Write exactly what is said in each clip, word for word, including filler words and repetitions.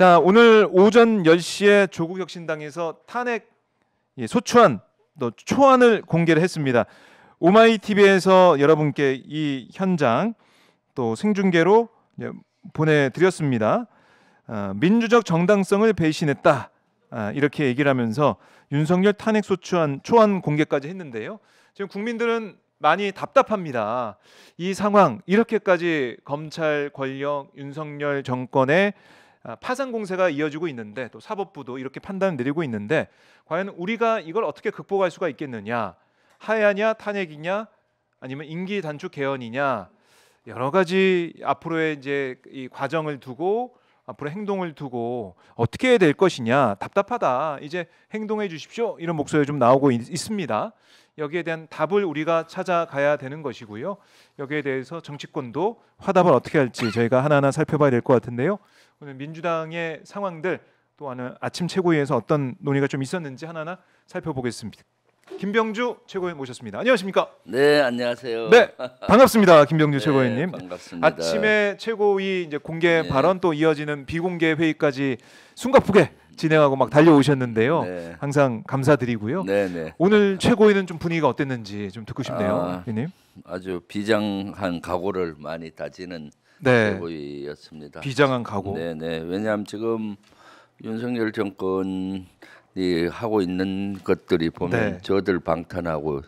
자, 오늘 오전 열 시에 조국 혁신당에서 탄핵 소추안, 또 초안을 공개를 했습니다. 오마이티비에서 여러분께 이 현장 또 생중계로 보내드렸습니다. 어, 민주적 정당성을 배신했다, 아, 이렇게 얘기를 하면서 윤석열 탄핵 소추안 초안 공개까지 했는데요. 지금 국민들은 많이 답답합니다. 이 상황, 이렇게까지 검찰 권력, 윤석열 정권의 파상 공세가 이어지고 있는데, 또 사법부도 이렇게 판단을 내리고 있는데, 과연 우리가 이걸 어떻게 극복할 수가 있겠느냐? 하야냐, 탄핵이냐, 아니면 임기 단축 개헌이냐, 여러 가지 앞으로의 이제 이 과정을 두고, 앞으로 행동을 두고 어떻게 해야 될 것이냐, 답답하다, 이제 행동해 주십시오, 이런 목소리 좀 나오고 있, 있습니다. 여기에 대한 답을 우리가 찾아가야 되는 것이고요. 여기에 대해서 정치권도 화답을 어떻게 할지 저희가 하나하나 살펴봐야 될 것 같은데요. 오늘 민주당의 상황들, 또 아침 최고위에서 어떤 논의가 좀 있었는지 하나하나 살펴보겠습니다. 김병주 최고위 모셨습니다. 안녕하십니까? 네, 안녕하세요. 네, 반갑습니다, 김병주 네, 최고위님. 반갑습니다. 아침에 최고위 이제 공개 네. 발언, 또 이어지는 비공개 회의까지 숨가쁘게 진행하고 막 달려오셨는데요. 네. 항상 감사드리고요. 네, 네. 오늘 최고위는 좀 분위기가 어땠는지 좀 듣고 싶네요, 위님. 아, 아주 비장한 각오를 많이 다지는 네. 최고위였습니다. 비장한 각오. 네, 네. 왜냐하면 지금 윤석열 정권 이 하고 있는 것들이 보면 네. 저들 방탄하고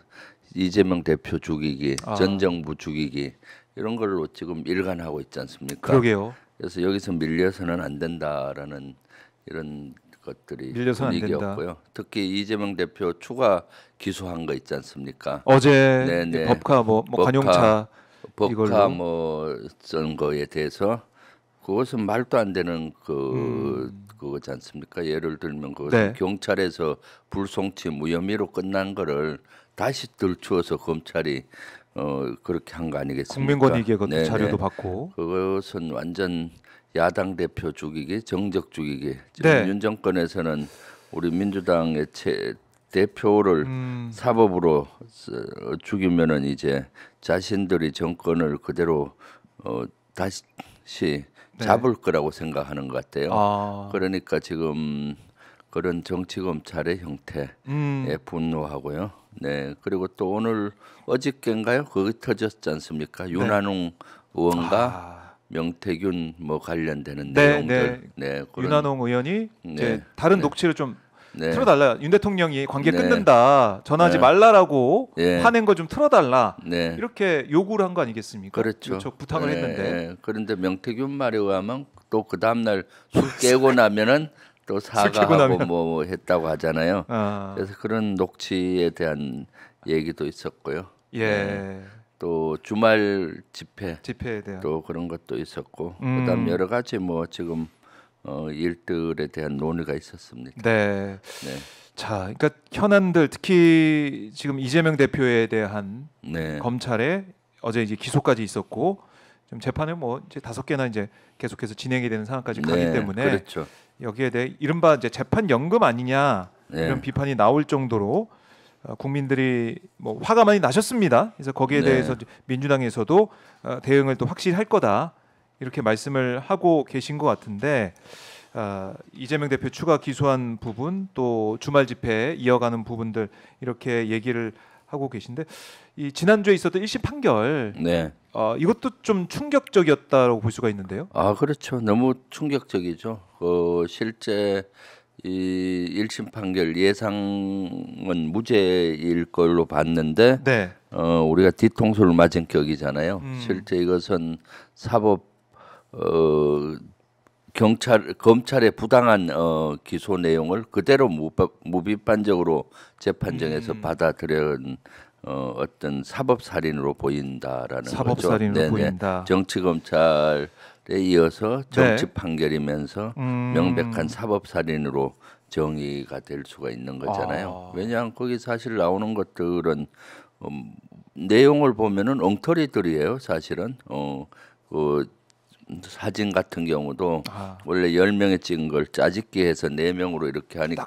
이재명 대표 죽이기, 아. 전 정부 죽이기, 이런 걸로 지금 일관하고 있지 않습니까? 그러게요. 그래서 여기서 밀려서는 안 된다라는 이런 것들이 분위기였고요. 특히 이재명 대표 추가 기소한 거 있지 않습니까? 어제 네네. 법카 뭐, 뭐 법카, 관용차 법카 뭐 선거에 대해서 그것은 말도 안 되는 그 음. 그거지 않습니까? 예를 들면 그 네. 경찰에서 불송치 무혐의로 끝난 거를 다시 들추어서 검찰이 어 그렇게 한 거 아니겠습니까? 국민권익에 그 자료도 받고, 그것은 완전 야당 대표 죽이기, 정적 죽이기. 지금 네. 윤 정권에서는 우리 민주당의 최 대표를 음. 사법으로 죽이면은 이제 자신들이 정권을 그대로 어 다시 네. 잡을 거라고 생각하는 것 같아요. 아. 그러니까 지금 그런 정치 검찰의 형태에 음. 분노하고요. 네. 그리고 또 오늘 어저께인가요? 그게 터졌지 않습니까? 네. 윤한홍 의원과 아. 명태균 뭐 관련되는 네, 내용들. 네. 네, 그런 윤한홍 의원이 네. 이제 다른 네. 녹취를 좀 네. 틀어달라. 윤 대통령이 관계 네. 끊는다, 전화하지 네. 말라라고 네. 화낸 거 좀 틀어달라. 네. 이렇게 요구를 한 거 아니겠습니까? 그렇죠. 요청, 부탁을 네. 했는데. 그런데 명태균 말에 의하면 또 그 다음 날 술 깨고 나면은 또 사과하고 나면. 뭐 했다고 하잖아요. 아. 그래서 그런 녹취에 대한 얘기도 있었고요. 예. 네. 또 주말 집회, 집회에 대한 또 그런 것도 있었고, 음. 그다음 여러 가지 뭐 지금. 어, 일들에 대한 논의가 있었습니다. 네. 네. 자, 그러니까 현안들, 특히 지금 이재명 대표에 대한 네. 검찰의 어제 이제 기소까지 있었고, 좀 재판을 뭐 이제 다섯 개나 이제 계속해서 진행이 되는 상황까지 네. 가기 때문에 그렇죠. 여기에 대해 이른바 이제 재판 연금 아니냐 네. 이런 비판이 나올 정도로 국민들이 뭐 화가 많이 나셨습니다. 그래서 거기에 네. 대해서 민주당에서도 대응을 또 확실히 할 거다, 이렇게 말씀을 하고 계신 것 같은데, 어, 이재명 대표 추가 기소한 부분, 또 주말 집회에 이어가는 부분들 이렇게 얘기를 하고 계신데, 이 지난주에 있었던 일심 판결, 네. 어, 이것도 좀 충격적이었다고 볼 수가 있는데요. 아, 그렇죠. 너무 충격적이죠. 어, 실제 이 일심 판결 예상은 무죄일 걸로 봤는데, 네. 어, 우리가 뒤통수를 맞은 격이잖아요. 음. 실제 이것은 사법 어 경찰 검찰의 부당한 어, 기소 내용을 그대로 무바, 무비판적으로 재판정에서 음. 받아들여온 어, 어떤 사법살인으로 보인다라는 사법살인으로 거죠. 보인다. 정치 검찰에 이어서 정치 네. 판결이면서 음. 명백한 사법살인으로 정의가 될 수가 있는 거잖아요. 아. 왜냐하면 거기 사실 나오는 것들은 음, 내용을 보면은 엉터리들이에요, 사실은. 어, 어 사진 같은 경우도 아. 원래 열 명에 찍은 걸 짜집기 해서 네 명으로 이렇게 하니까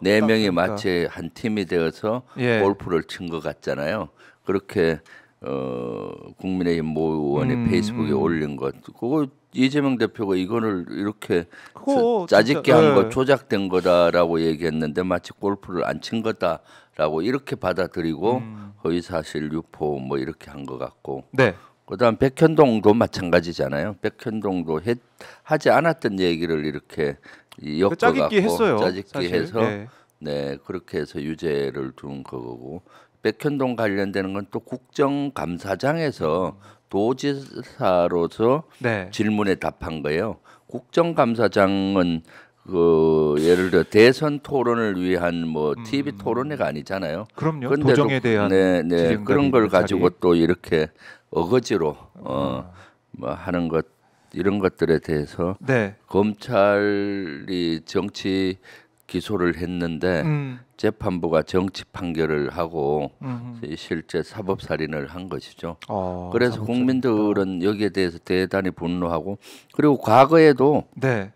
네 명이 마치 한 팀이 되어서 예. 골프를 친 것 같잖아요. 그렇게 어, 국민의힘 모 의원이 음, 페이스북에 음. 올린 것, 그거 이재명 대표가 이거를 이렇게 그거, 짜집게 한 거, 조작된 거다라고 얘기했는데 마치 골프를 안 친 거다라고 이렇게 받아들이고 음. 허위사실 유포 뭐 이렇게 한 것 같고. 네. 그다음 백현동도 마찬가지잖아요. 백현동도 했, 하지 않았던 얘기를 이렇게 엮어갖고 짜깁기 했어요. 짜깁기 사실. 해서 네. 네 그렇게 해서 유죄를 둔 거고. 백현동 관련되는 건 또 국정감사장에서 도지사로서 네. 질문에 답한 거예요. 국정감사장은 그 예를 들어 대선 토론을 위한 뭐 티비 음. 토론회가 아니잖아요. 그럼요. 도정에 대한 네, 네, 그런 걸 가지고 자리. 또 이렇게 어거지로 어, 뭐 하는 것 이런 것들에 대해서 네. 검찰이 정치 기소를 했는데 음. 재판부가 정치 판결을 하고 음흠. 실제 사법살인을 한 것이죠. 어, 그래서 사법살인. 국민들은 여기에 대해서 대단히 분노하고 그리고 과거에도 네.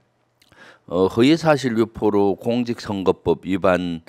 어, 허위사실 유포로 공직선거법 위반이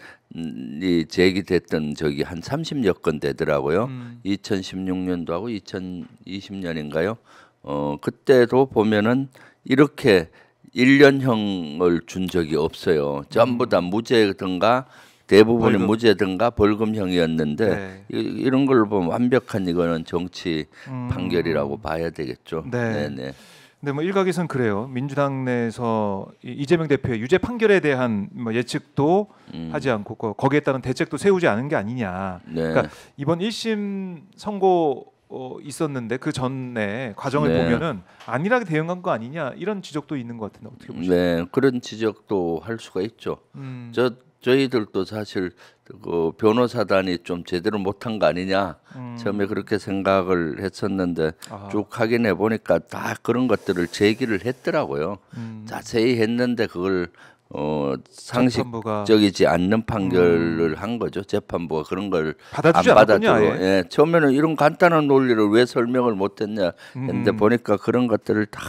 제기됐던 적이 한 삼십여 건 되더라고요. 음. 이천십육 년도하고 이천이십 년인가요? 어, 그때도 보면은 이렇게 일 년형을 준 적이 없어요. 전부 다 무죄든가 대부분이 벌금. 무죄든가 벌금형이었는데 네. 이, 이런 걸 보면 완벽한 이거는 정치 음. 판결이라고 봐야 되겠죠. 네. 네네. 근데 뭐 일각에선 그래요. 민주당 내에서 이재명 대표의 유죄 판결에 대한 뭐 예측도 음. 하지 않고 거기에 따른 대책도 세우지 않은 게 아니냐. 네. 그러니까 이번 일 심 선고 어, 있었는데 그 전에 과정을 네. 보면은 안일하게 대응한 거 아니냐 이런 지적도 있는 것 같은데 어떻게 보십니까? 네, 그런 지적도 할 수가 있죠. 음. 저 저희들도 사실 그 변호사단이 좀 제대로 못한 거 아니냐 음. 처음에 그렇게 생각을 했었는데 아. 쭉 확인해 보니까 다 그런 것들을 제기를 했더라고요. 음. 자세히 했는데 그걸 어, 상식적이지 않는 판결을 음. 한 거죠. 재판부가 그런 걸 안 받아들여. 예, 처음에는 이런 간단한 논리를 왜 설명을 못했냐 했는데 음. 보니까 그런 것들을 다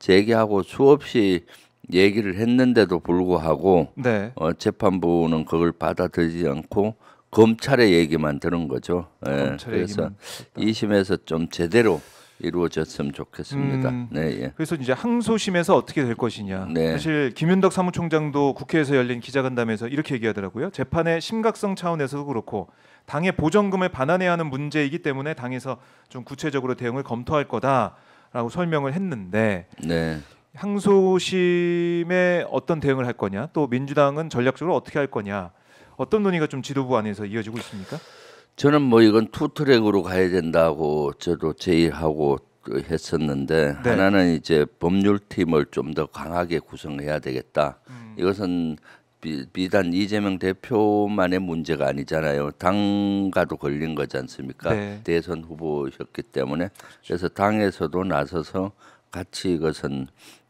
제기하고 수없이 얘기를 했는데도 불구하고 네. 어, 재판부는 그걸 받아들이지 않고 검찰의 얘기만 들은 거죠. 예, 그래서 이 심에서 좀 제대로 이루어졌으면 좋겠습니다. 음, 네, 예. 그래서 이제 항소심에서 어떻게 될 것이냐. 네. 사실 김윤덕 사무총장도 국회에서 열린 기자간담회에서 이렇게 얘기하더라고요. 재판의 심각성 차원에서도 그렇고 당의 보정금을 반환해야 하는 문제이기 때문에 당에서 좀 구체적으로 대응을 검토할 거다라고 설명을 했는데 네. 항소심에 어떤 대응을 할 거냐, 또 민주당은 전략적으로 어떻게 할 거냐, 어떤 논의가 좀 지도부 안에서 이어지고 있습니까? 저는 뭐 이건 투트랙으로 가야 된다고 저도 제의하고 했었는데 네. 하나는 이제 법률팀을 좀 더 강하게 구성해야 되겠다. 음. 이것은 비, 비단 이재명 대표만의 문제가 아니잖아요. 당과도 걸린 거지 않습니까? 네. 대선 후보였기 때문에. 그래서 당에서도 나서서 같이 이것은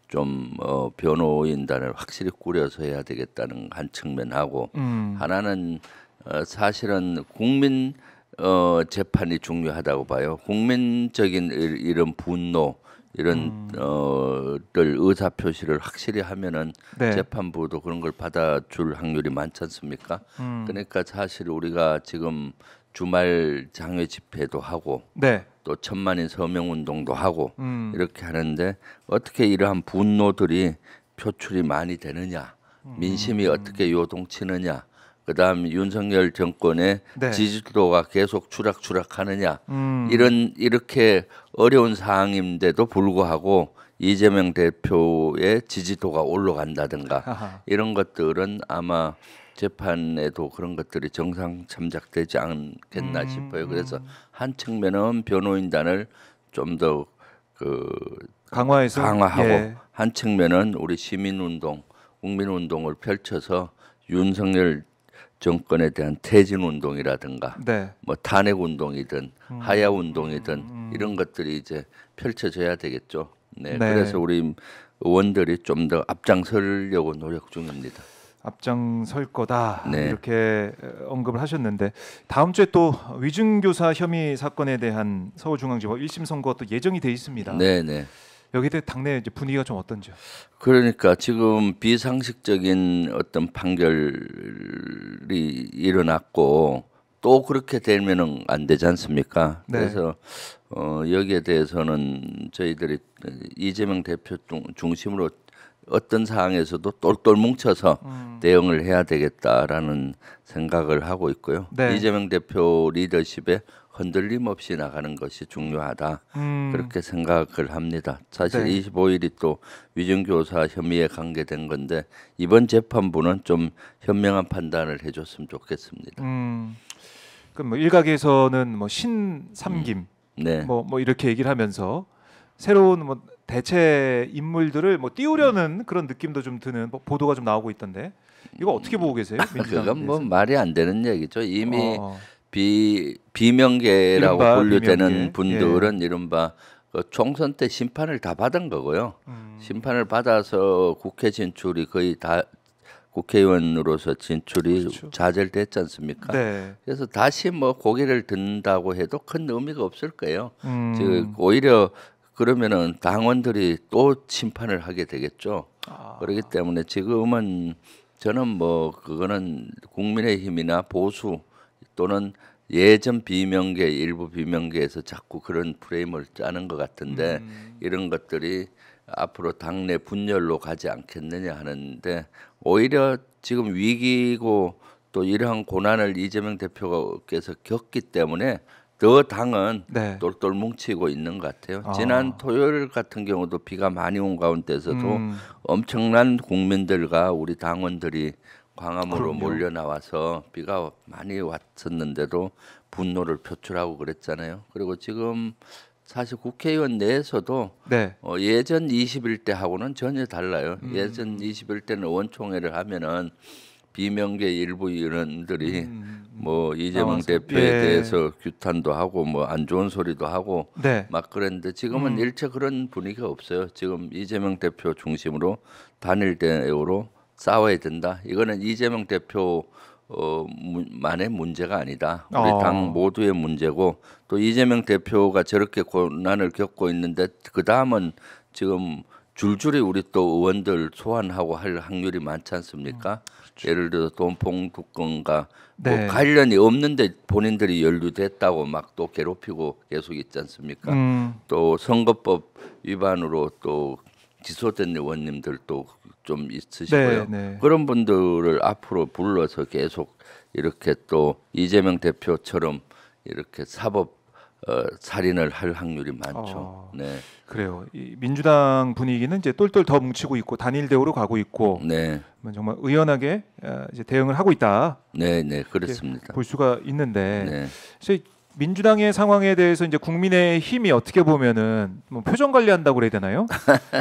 좀 어, 변호인단을 확실히 꾸려서 해야 되겠다는 한 측면하고 음. 하나는 어, 사실은 국민 어, 재판이 중요하다고 봐요. 국민적인 일, 이런 분노 이런 음. 어를 의사 표시를 확실히 하면은 네. 재판부도 그런 걸 받아줄 확률이 많지 않습니까? 음. 그러니까 사실 우리가 지금 주말 장외 집회도 하고 네. 또 천만인 서명 운동도 하고 음. 이렇게 하는데 어떻게 이러한 분노들이 표출이 많이 되느냐, 민심이 음. 어떻게 요동치느냐. 그다음 윤석열 정권의 네. 지지도가 계속 추락추락하느냐 음. 이런 이렇게 어려운 상황인데도 불구하고 이재명 대표의 지지도가 올라간다든가 아하. 이런 것들은 아마 재판에도 그런 것들이 정상 참작되지 않겠나 음. 싶어요. 그래서 한 측면은 변호인단을 좀 더 그 강화해서 강화하고 예. 한 측면은 우리 시민운동, 국민운동을 펼쳐서 윤석열 정권에 대한 퇴진 운동이라든가 네. 뭐 탄핵 운동이든 음. 하야 운동이든 음. 이런 것들이 이제 펼쳐져야 되겠죠. 네. 네. 그래서 우리 의원들이 좀 더 앞장서려고 노력 중입니다. 앞장설 거다 네. 이렇게 언급을 하셨는데 다음 주에 또 위증교사 혐의 사건에 대한 서울중앙지법 일 심 선고가 또 예정이 돼 있습니다. 네, 네. 여기에 대해 당내 이제 분위기가 좀 어떤지요? 그러니까 지금 비상식적인 어떤 판결이 일어났고 또 그렇게 되면은 안 되지 않습니까? 네. 그래서 어, 여기에 대해서는 저희들이 이재명 대표 중심으로 어떤 상황에서도 똘똘 뭉쳐서 음. 대응을 해야 되겠다라는 생각을 하고 있고요. 네. 이재명 대표 리더십에 흔들림 없이 나가는 것이 중요하다. 음. 그렇게 생각을 합니다. 사실 네. 이십오 일이 또 위증교사 혐의에 관계된 건데 이번 재판부는 좀 현명한 판단을 해줬으면 좋겠습니다. 음. 그럼 뭐 일각에서는 뭐 신삼김, 음. 네. 뭐, 뭐 이렇게 얘기를 하면서 새로운 뭐 대체 인물들을 뭐 띄우려는 그런 느낌도 좀 드는 보도가 좀 나오고 있던데 이거 어떻게 보고 계세요? 민주당에서? 그건 뭐 말이 안 되는 얘기죠. 이미 어. 비 비명계라고 분류되는 비명계. 분들은 예. 이른바 그 총선 때 심판을 다 받은 거고요. 음. 심판을 받아서 국회 진출이 거의 다 국회의원으로서 진출이 그렇죠. 좌절됐지 않습니까? 네. 그래서 다시 뭐 고개를 든다고 해도 큰 의미가 없을 거예요. 음. 즉 오히려 그러면은 당원들이 또 심판을 하게 되겠죠. 아. 그렇기 때문에 지금은 저는 뭐 그거는 국민의힘이나 보수 또는 예전 비명계 일부 비명계에서 자꾸 그런 프레임을 짜는 것 같은데 음. 이런 것들이 앞으로 당내 분열로 가지 않겠느냐 하는데 오히려 지금 위기고 또 이러한 고난을 이재명 대표께서 겪기 때문에 더 당은 네. 똘똘 뭉치고 있는 것 같아요. 아. 지난 토요일 같은 경우도 비가 많이 온 가운데서도 음. 엄청난 국민들과 우리 당원들이 광화문으로 그럼요. 몰려 나와서 비가 많이 왔었는데도 분노를 표출하고 그랬잖아요. 그리고 지금 사실 국회의원 내에서도 네. 어, 예전 이십일 대하고는 전혀 달라요. 음. 예전 이십일 대는 의원총회를 하면은 비명계 일부 의원들이 음. 뭐 이재명 나와서. 대표에 예. 대해서 규탄도 하고 뭐 안 좋은 소리도 하고 네. 막 그랬는데 지금은 음. 일체 그런 분위기가 없어요. 지금 이재명 대표 중심으로 단일 대우로 싸워야 된다. 이거는 이재명 대표 어, 만의 문제가 아니다. 우리 어. 당 모두의 문제고 또 이재명 대표가 저렇게 고난을 겪고 있는데 그 다음은 지금 줄줄이 우리 또 의원들 소환하고 할 확률이 많지 않습니까? 어, 그렇죠. 예를 들어 돈봉투건과 네. 뭐 관련이 없는데 본인들이 연루됐다고 막 또 괴롭히고 계속 있지 않습니까? 음. 또 선거법 위반으로 또 기소된 의원님들도 좀 있으시고요. 네, 네. 그런 분들을 앞으로 불러서 계속 이렇게 또 이재명 대표처럼 이렇게 사법 어, 살인을 할 확률이 많죠. 어, 네, 그래요. 이 민주당 분위기는 이제 똘똘 더 뭉치고 있고 단일 대우로 가고 있고, 네, 정말 의연하게 이제 대응을 하고 있다. 네, 네, 그렇습니다. 볼 수가 있는데. 네. 그래서 민주당의 상황에 대해서 이제 국민의힘이 어떻게 보면은 뭐 표정 관리한다고 그래야 되나요?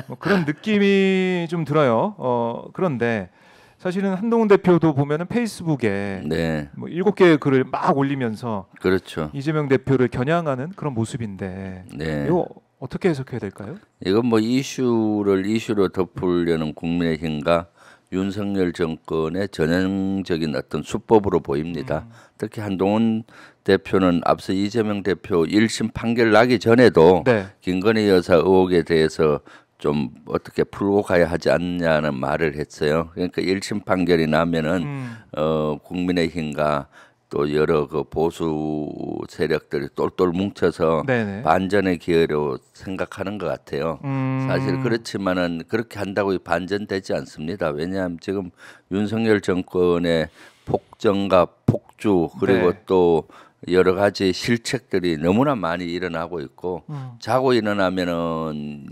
뭐 그런 느낌이 좀 들어요. 어, 그런데 사실은 한동훈 대표도 보면은 페이스북에 네. 뭐 일곱 개의 글을 막 올리면서 그렇죠. 이재명 대표를 겨냥하는 그런 모습인데 네. 이거 어떻게 해석해야 될까요? 이건 뭐 이슈를 이슈로 덮으려는 국민의힘과 윤석열 정권의 전형적인 어떤 수법으로 보입니다. 음. 특히 한동훈 대표는 앞서 이재명 대표 일심 판결 나기 전에도 네. 김건희 여사 의혹에 대해서 좀 어떻게 풀고 가야 하지 않냐는 말을 했어요. 그러니까 일심 판결이 나면은 음. 어, 국민의힘과 또 여러 그 보수 세력들이 똘똘 뭉쳐서 네네. 반전의 기회로 생각하는 것 같아요. 음. 사실 그렇지만은 그렇게 한다고 반전되지 않습니다. 왜냐하면 지금 윤석열 정권의 폭정과 폭주 그리고 네. 또 여러 가지 실책들이 너무나 많이 일어나고 있고 음. 자고 일어나면은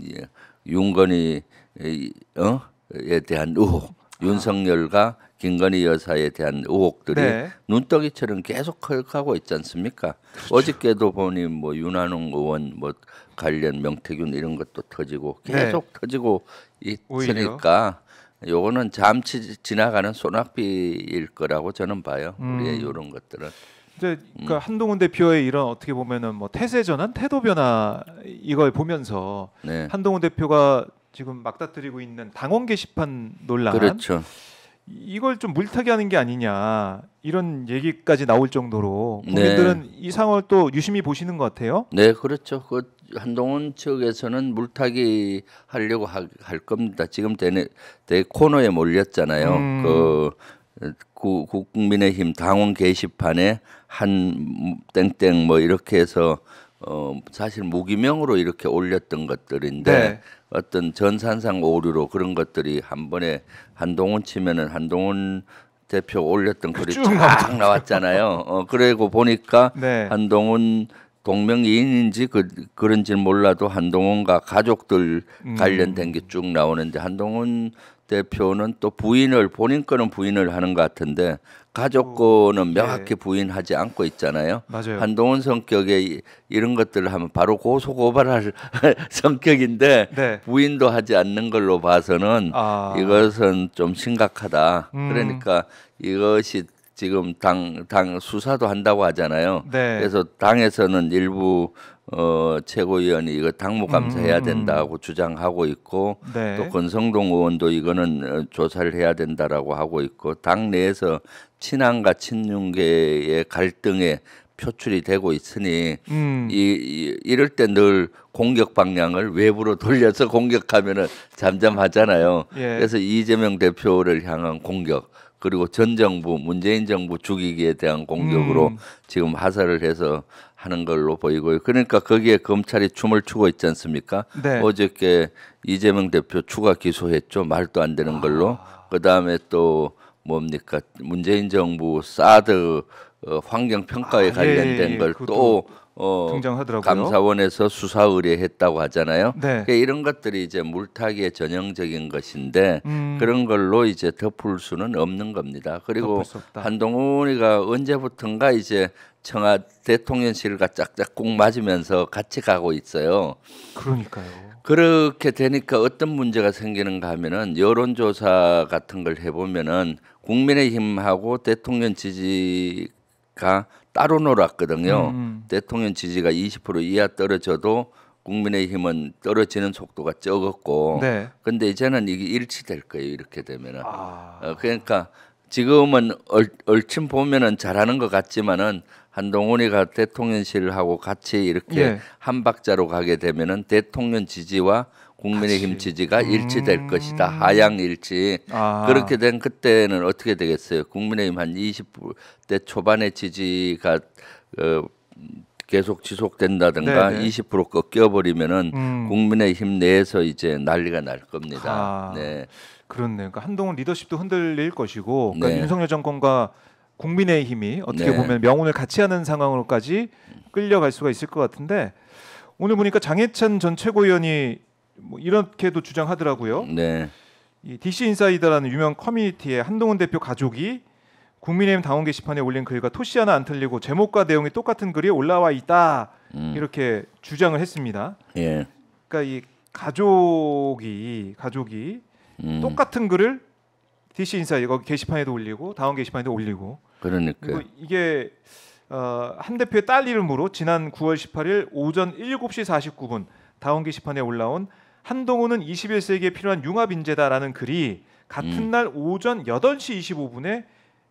윤건희에 어? 대한 의혹, 윤석열과 김건희 여사에 대한 의혹들이 네. 눈덩이처럼 계속 커가고 있지 않습니까? 그렇죠. 어저께도 보니 뭐 윤한홍 의원 뭐 관련 명태균 이런 것도 터지고 계속 네. 터지고 있으니까 오히려. 요거는 잠시 지나가는 소낙비일 거라고 저는 봐요. 음. 우리의 이런 것들은. 이제 그러니까 음. 한동훈 대표의 이런 어떻게 보면은 뭐 태세 전환, 태도 변화 이걸 보면서 네. 한동훈 대표가 지금 막다뜨리고 있는 당원 게시판 논란. 그렇죠. 이걸 좀 물타기 하는 게 아니냐 이런 얘기까지 나올 정도로 국민들은 네. 이 상황을 또 유심히 보시는 것 같아요. 네, 그렇죠. 그 한동훈 측에서는 물타기 하려고 하, 할 겁니다. 지금 대, 대 코너에 몰렸잖아요. 음. 그 구, 국민의힘 당원 게시판에 한 땡땡 뭐 이렇게 해서 어 사실 무기명으로 이렇게 올렸던 것들인데 네. 어떤 전산상 오류로 그런 것들이 한 번에 한동훈 치면은 한동훈 대표 올렸던 글이 쭉 나왔잖아요. 어 그리고 보니까 네. 한동훈 동명이인인지 그, 그런지는 몰라도 한동훈과 가족들 음. 관련된 게 쭉 나오는데 한동훈 대표는 또 부인을 본인 거는 부인을 하는 것 같은데 가족 거는 명확히 네. 부인하지 않고 있잖아요. 맞아요. 한동훈 성격에 이런 것들을 하면 바로 고소고발할 성격인데 네. 부인도 하지 않는 걸로 봐서는 아. 이것은 좀 심각하다. 음. 그러니까 이것이 지금 당, 당 수사도 한다고 하잖아요. 네. 그래서 당에서는 일부 어, 최고위원이 이거 당무 감사해야 된다고 음. 주장하고 있고 네. 또 권성동 의원도 이거는 조사를 해야 된다라고 하고 있고 당 내에서 친한과 친윤계의 갈등에 표출이 되고 있으니 음. 이, 이, 이럴 때 늘 공격 방향을 외부로 돌려서 공격하면은 잠잠하잖아요. 예. 그래서 이재명 대표를 향한 공격 그리고 전 정부 문재인 정부 죽이기에 대한 공격으로 음. 지금 하사를 해서 하는 걸로 보이고요. 그러니까 거기에 검찰이 춤을 추고 있지 않습니까? 네. 어저께 이재명 대표 추가 기소했죠. 말도 안 되는 걸로. 아. 그다음에 또 뭡니까? 문재인 정부 사드 어, 환경평가에 아, 관련된 예, 걸 또 어, 감사원에서 수사 의뢰했다고 하잖아요. 네. 그러니까 이런 것들이 이제 물타기의 전형적인 것인데 음. 그런 걸로 이제 덮을 수는 없는 겁니다. 그리고 한동훈이가 언제부턴가 이제 청와 대통령실과 짝짝꿍 맞으면서 같이 가고 있어요. 그러니까요. 그렇게 되니까 어떤 문제가 생기는가 하면은 여론조사 같은 걸 해보면은 국민의힘하고 대통령 지지가 따로 놀았거든요. 음. 대통령 지지가 이십 퍼센트 이하 떨어져도 국민의힘은 떨어지는 속도가 적었고 네. 근데 이제는 이게 일치될 거예요. 이렇게 되면은. 아. 어, 그러니까 지금은 얼, 얼침 보면은 잘하는 것 같지만은 한동훈이가 대통령실하고 같이 이렇게 예. 한 박자로 가게 되면은 대통령 지지와 국민의힘 같이. 지지가 음... 일치될 것이다. 하향일치. 아... 그렇게 된 그때는 어떻게 되겠어요? 국민의힘 한 이십 대 초반의 지지가 어, 계속 지속된다든가 네네. 이십 퍼센트 꺾여버리면은 음... 국민의힘 내에서 이제 난리가 날 겁니다. 아... 네. 그렇네요. 그러니까 한동훈 리더십도 흔들릴 것이고 그러니까 네. 윤석열 정권과 국민의힘이 어떻게 네. 보면 명운을 같이 하는 상황으로까지 끌려갈 수가 있을 것 같은데 오늘 보니까 장혜찬 전 최고위원이 뭐 이렇게도 주장하더라고요. 네. 이 디씨인사이더라는 유명 커뮤니티에 한동훈 대표 가족이 국민의힘 당원 게시판에 올린 글과 토시 하나 안 틀리고 제목과 내용이 똑같은 글이 올라와 있다. 음. 이렇게 주장을 했습니다. 예. 그러니까 이 가족이 가족이 음. 똑같은 글을 디씨인사 이거 게시판에도 올리고 당원 게시판에도 올리고. 그러니까 이게 어, 한 대표의 딸 이름으로 지난 구월 십팔일 오전 일곱 시 사십구 분 당원 게시판에 올라온 한동훈은 이십일 세기에 필요한 융합 인재다라는 글이 같은 음. 날 오전 여덟 시 이십오 분에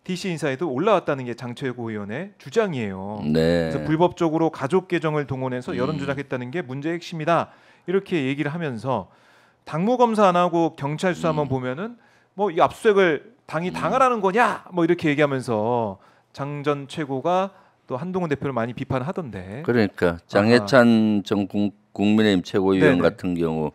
디씨인사에도 올라왔다는 게 장 최고위원의 주장이에요. 네. 그래서 불법적으로 가족 계정을 동원해서 음. 여론 조작했다는 게 문제의 핵심이다. 이렇게 얘기를 하면서 당무 검사 안 하고 경찰 수사만 음. 보면은 뭐 이 압수수색을 당이 당하라는 거냐? 뭐 이렇게 얘기하면서 장 전 최고가 또 한동훈 대표를 많이 비판하던데. 그러니까 장혜찬 아. 전 국민의힘 최고위원 네네. 같은 경우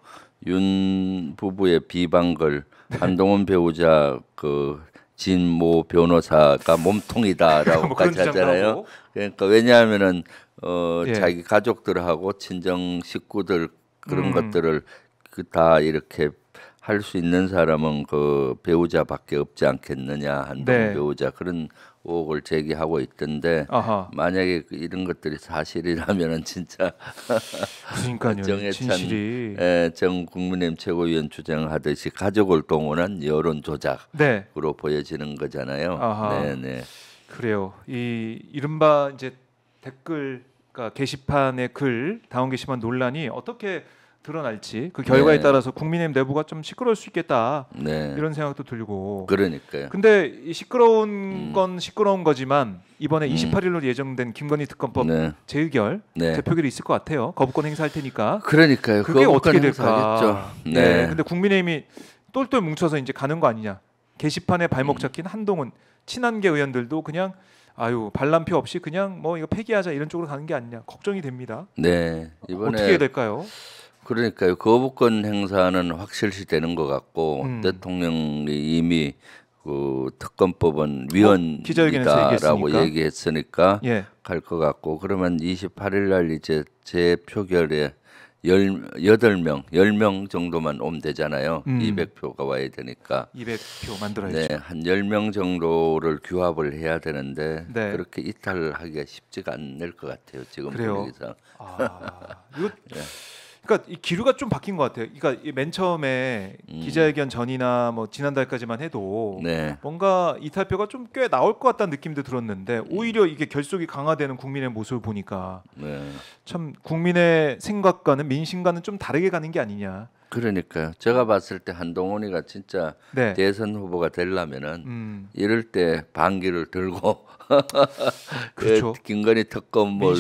윤 부부의 비방글 한동훈 배우자 그 진모 변호사가 몸통이다라고까지 뭐 하잖아요. 그러니까 왜냐하면은 어 예. 자기 가족들하고 친정 식구들 그런 음. 것들을 그 다 이렇게 할 수 있는 사람은 그 배우자밖에 없지 않겠느냐 한동훈 네. 배우자 그런 의혹을 제기하고 있던데 아하. 만약에 이런 것들이 사실이라면은 진짜 그러니까요. 정해찬 예, 전 국민의힘 최고위원 주장하듯이 가족을 동원한 여론 조작으로 네. 보여지는 거잖아요. 네, 네. 그래요. 이 이른바 이제 댓글 그러니까 게시판의 글 당원 게시판 논란이 어떻게 드러날지 그 결과에 네. 따라서 국민의힘 내부가 좀 시끄러울 수 있겠다 네. 이런 생각도 들고 그러니까요. 근데 이 시끄러운 음. 건 시끄러운 거지만 이번에 음. 이십팔 일로 예정된 김건희 특검법 네. 재의결 네. 대표결이 있을 것 같아요. 거부권 행사할 테니까 그러니까요. 그게 어떻게 될까. 네. 네. 근데 국민의힘이 똘똘 뭉쳐서 이제 가는 거 아니냐. 게시판에 발목 잡힌 한동훈 친한계 의원들도 그냥 아유 반란표 없이 그냥 뭐 이거 폐기하자 이런 쪽으로 가는 게 아니냐 걱정이 됩니다. 네, 이번에 어떻게 해야 될까요? 그러니까요, 거부권 행사는 확실시 되는 것 같고 음. 대통령이 이미 그 특검법은 위헌이다라고 어, 얘기했으니까 예. 갈 것 같고, 그러면 이십팔일 날 이제 재표결에 열, 여덟 명, 열 명 정도만 오면 되잖아요. 음. 이백 표가 와야 되니까. 이백 표 만들어야죠. 네, 한 열 명 정도를 규합을 해야 되는데 네. 그렇게 이탈하기가 쉽지가 않을 것 같아요. 지금 분위기상. 아, 이거 네. 그러니까 이 기류가 좀 바뀐 것 같아요. 그러니까 맨 처음에 음. 기자회견 전이나 뭐 지난달까지만 해도 네. 뭔가 이탈표가 좀 꽤 나올 것 같다는 느낌도 들었는데 음. 오히려 이게 결속이 강화되는 국민의 모습을 보니까 네. 참 국민의 생각과는 민심과는 좀 다르게 가는 게 아니냐. 그러니까요. 제가 봤을 때 한동훈이가 진짜 네. 대선 후보가 되려면은 음. 이럴 때 반기를 들고 그렇죠. 김건희 특검을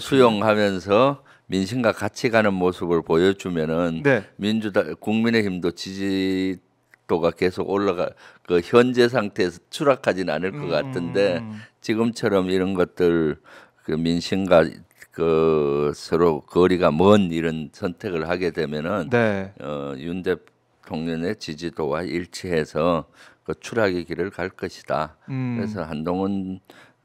수용하면서 민심과 같이 가는 모습을 보여주면은 네. 민주당 국민의힘도 지지도가 계속 올라가 그 현재 상태에서 추락하지는 않을 것 음. 같은데 지금처럼 이런 것들 그 민심과 그 서로 거리가 먼 이런 선택을 하게 되면은 네. 어, 윤 대통령의 지지도와 일치해서 그 추락의 길을 갈 것이다. 음. 그래서 한동훈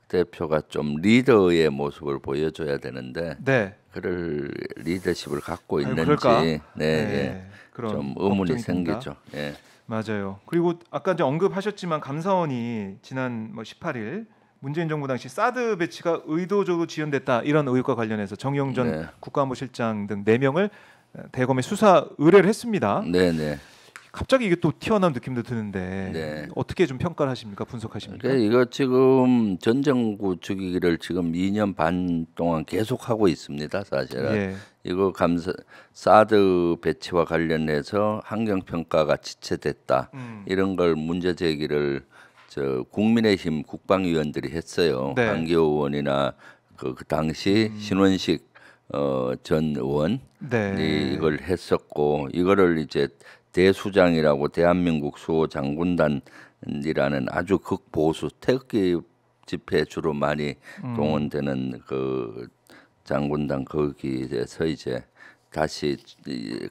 대표가 좀 리더의 모습을 보여줘야 되는데 네. 그럴 리더십을 갖고 있는지 아유, 네, 네, 그런 좀 의문이 생기죠. 네. 맞아요. 그리고 아까 이제 언급하셨지만 감사원이 지난 뭐 십팔일 문재인 정부 당시 사드 배치가 의도적으로 지연됐다 이런 의혹과 관련해서 정용 전 네. 국가안보실장 등 네 명을 대검에 수사 의뢰를 했습니다. 네, 네. 갑자기 이게 또 튀어나온 느낌도 드는데 네. 어떻게 좀 평가를 하십니까? 분석하십니까? 네, 이거 지금 전 정부 죽이기를 지금 이 년 반 동안 계속하고 있습니다. 사실은 예. 이거 감사 사드 배치와 관련해서 환경평가가 지체됐다 음. 이런 걸 문제 제기를 저 국민의힘 국방위원들이 했어요. 네. 안기호 의원이나 그, 그 당시 음. 신원식 어, 전 의원이 네. 이걸 했었고 이거를 이제 대수장이라고 대한민국 수호 장군단이라는 아주 극보수 태극기 집회 주로 많이 음. 동원되는 그 장군단 거기에서 이제 다시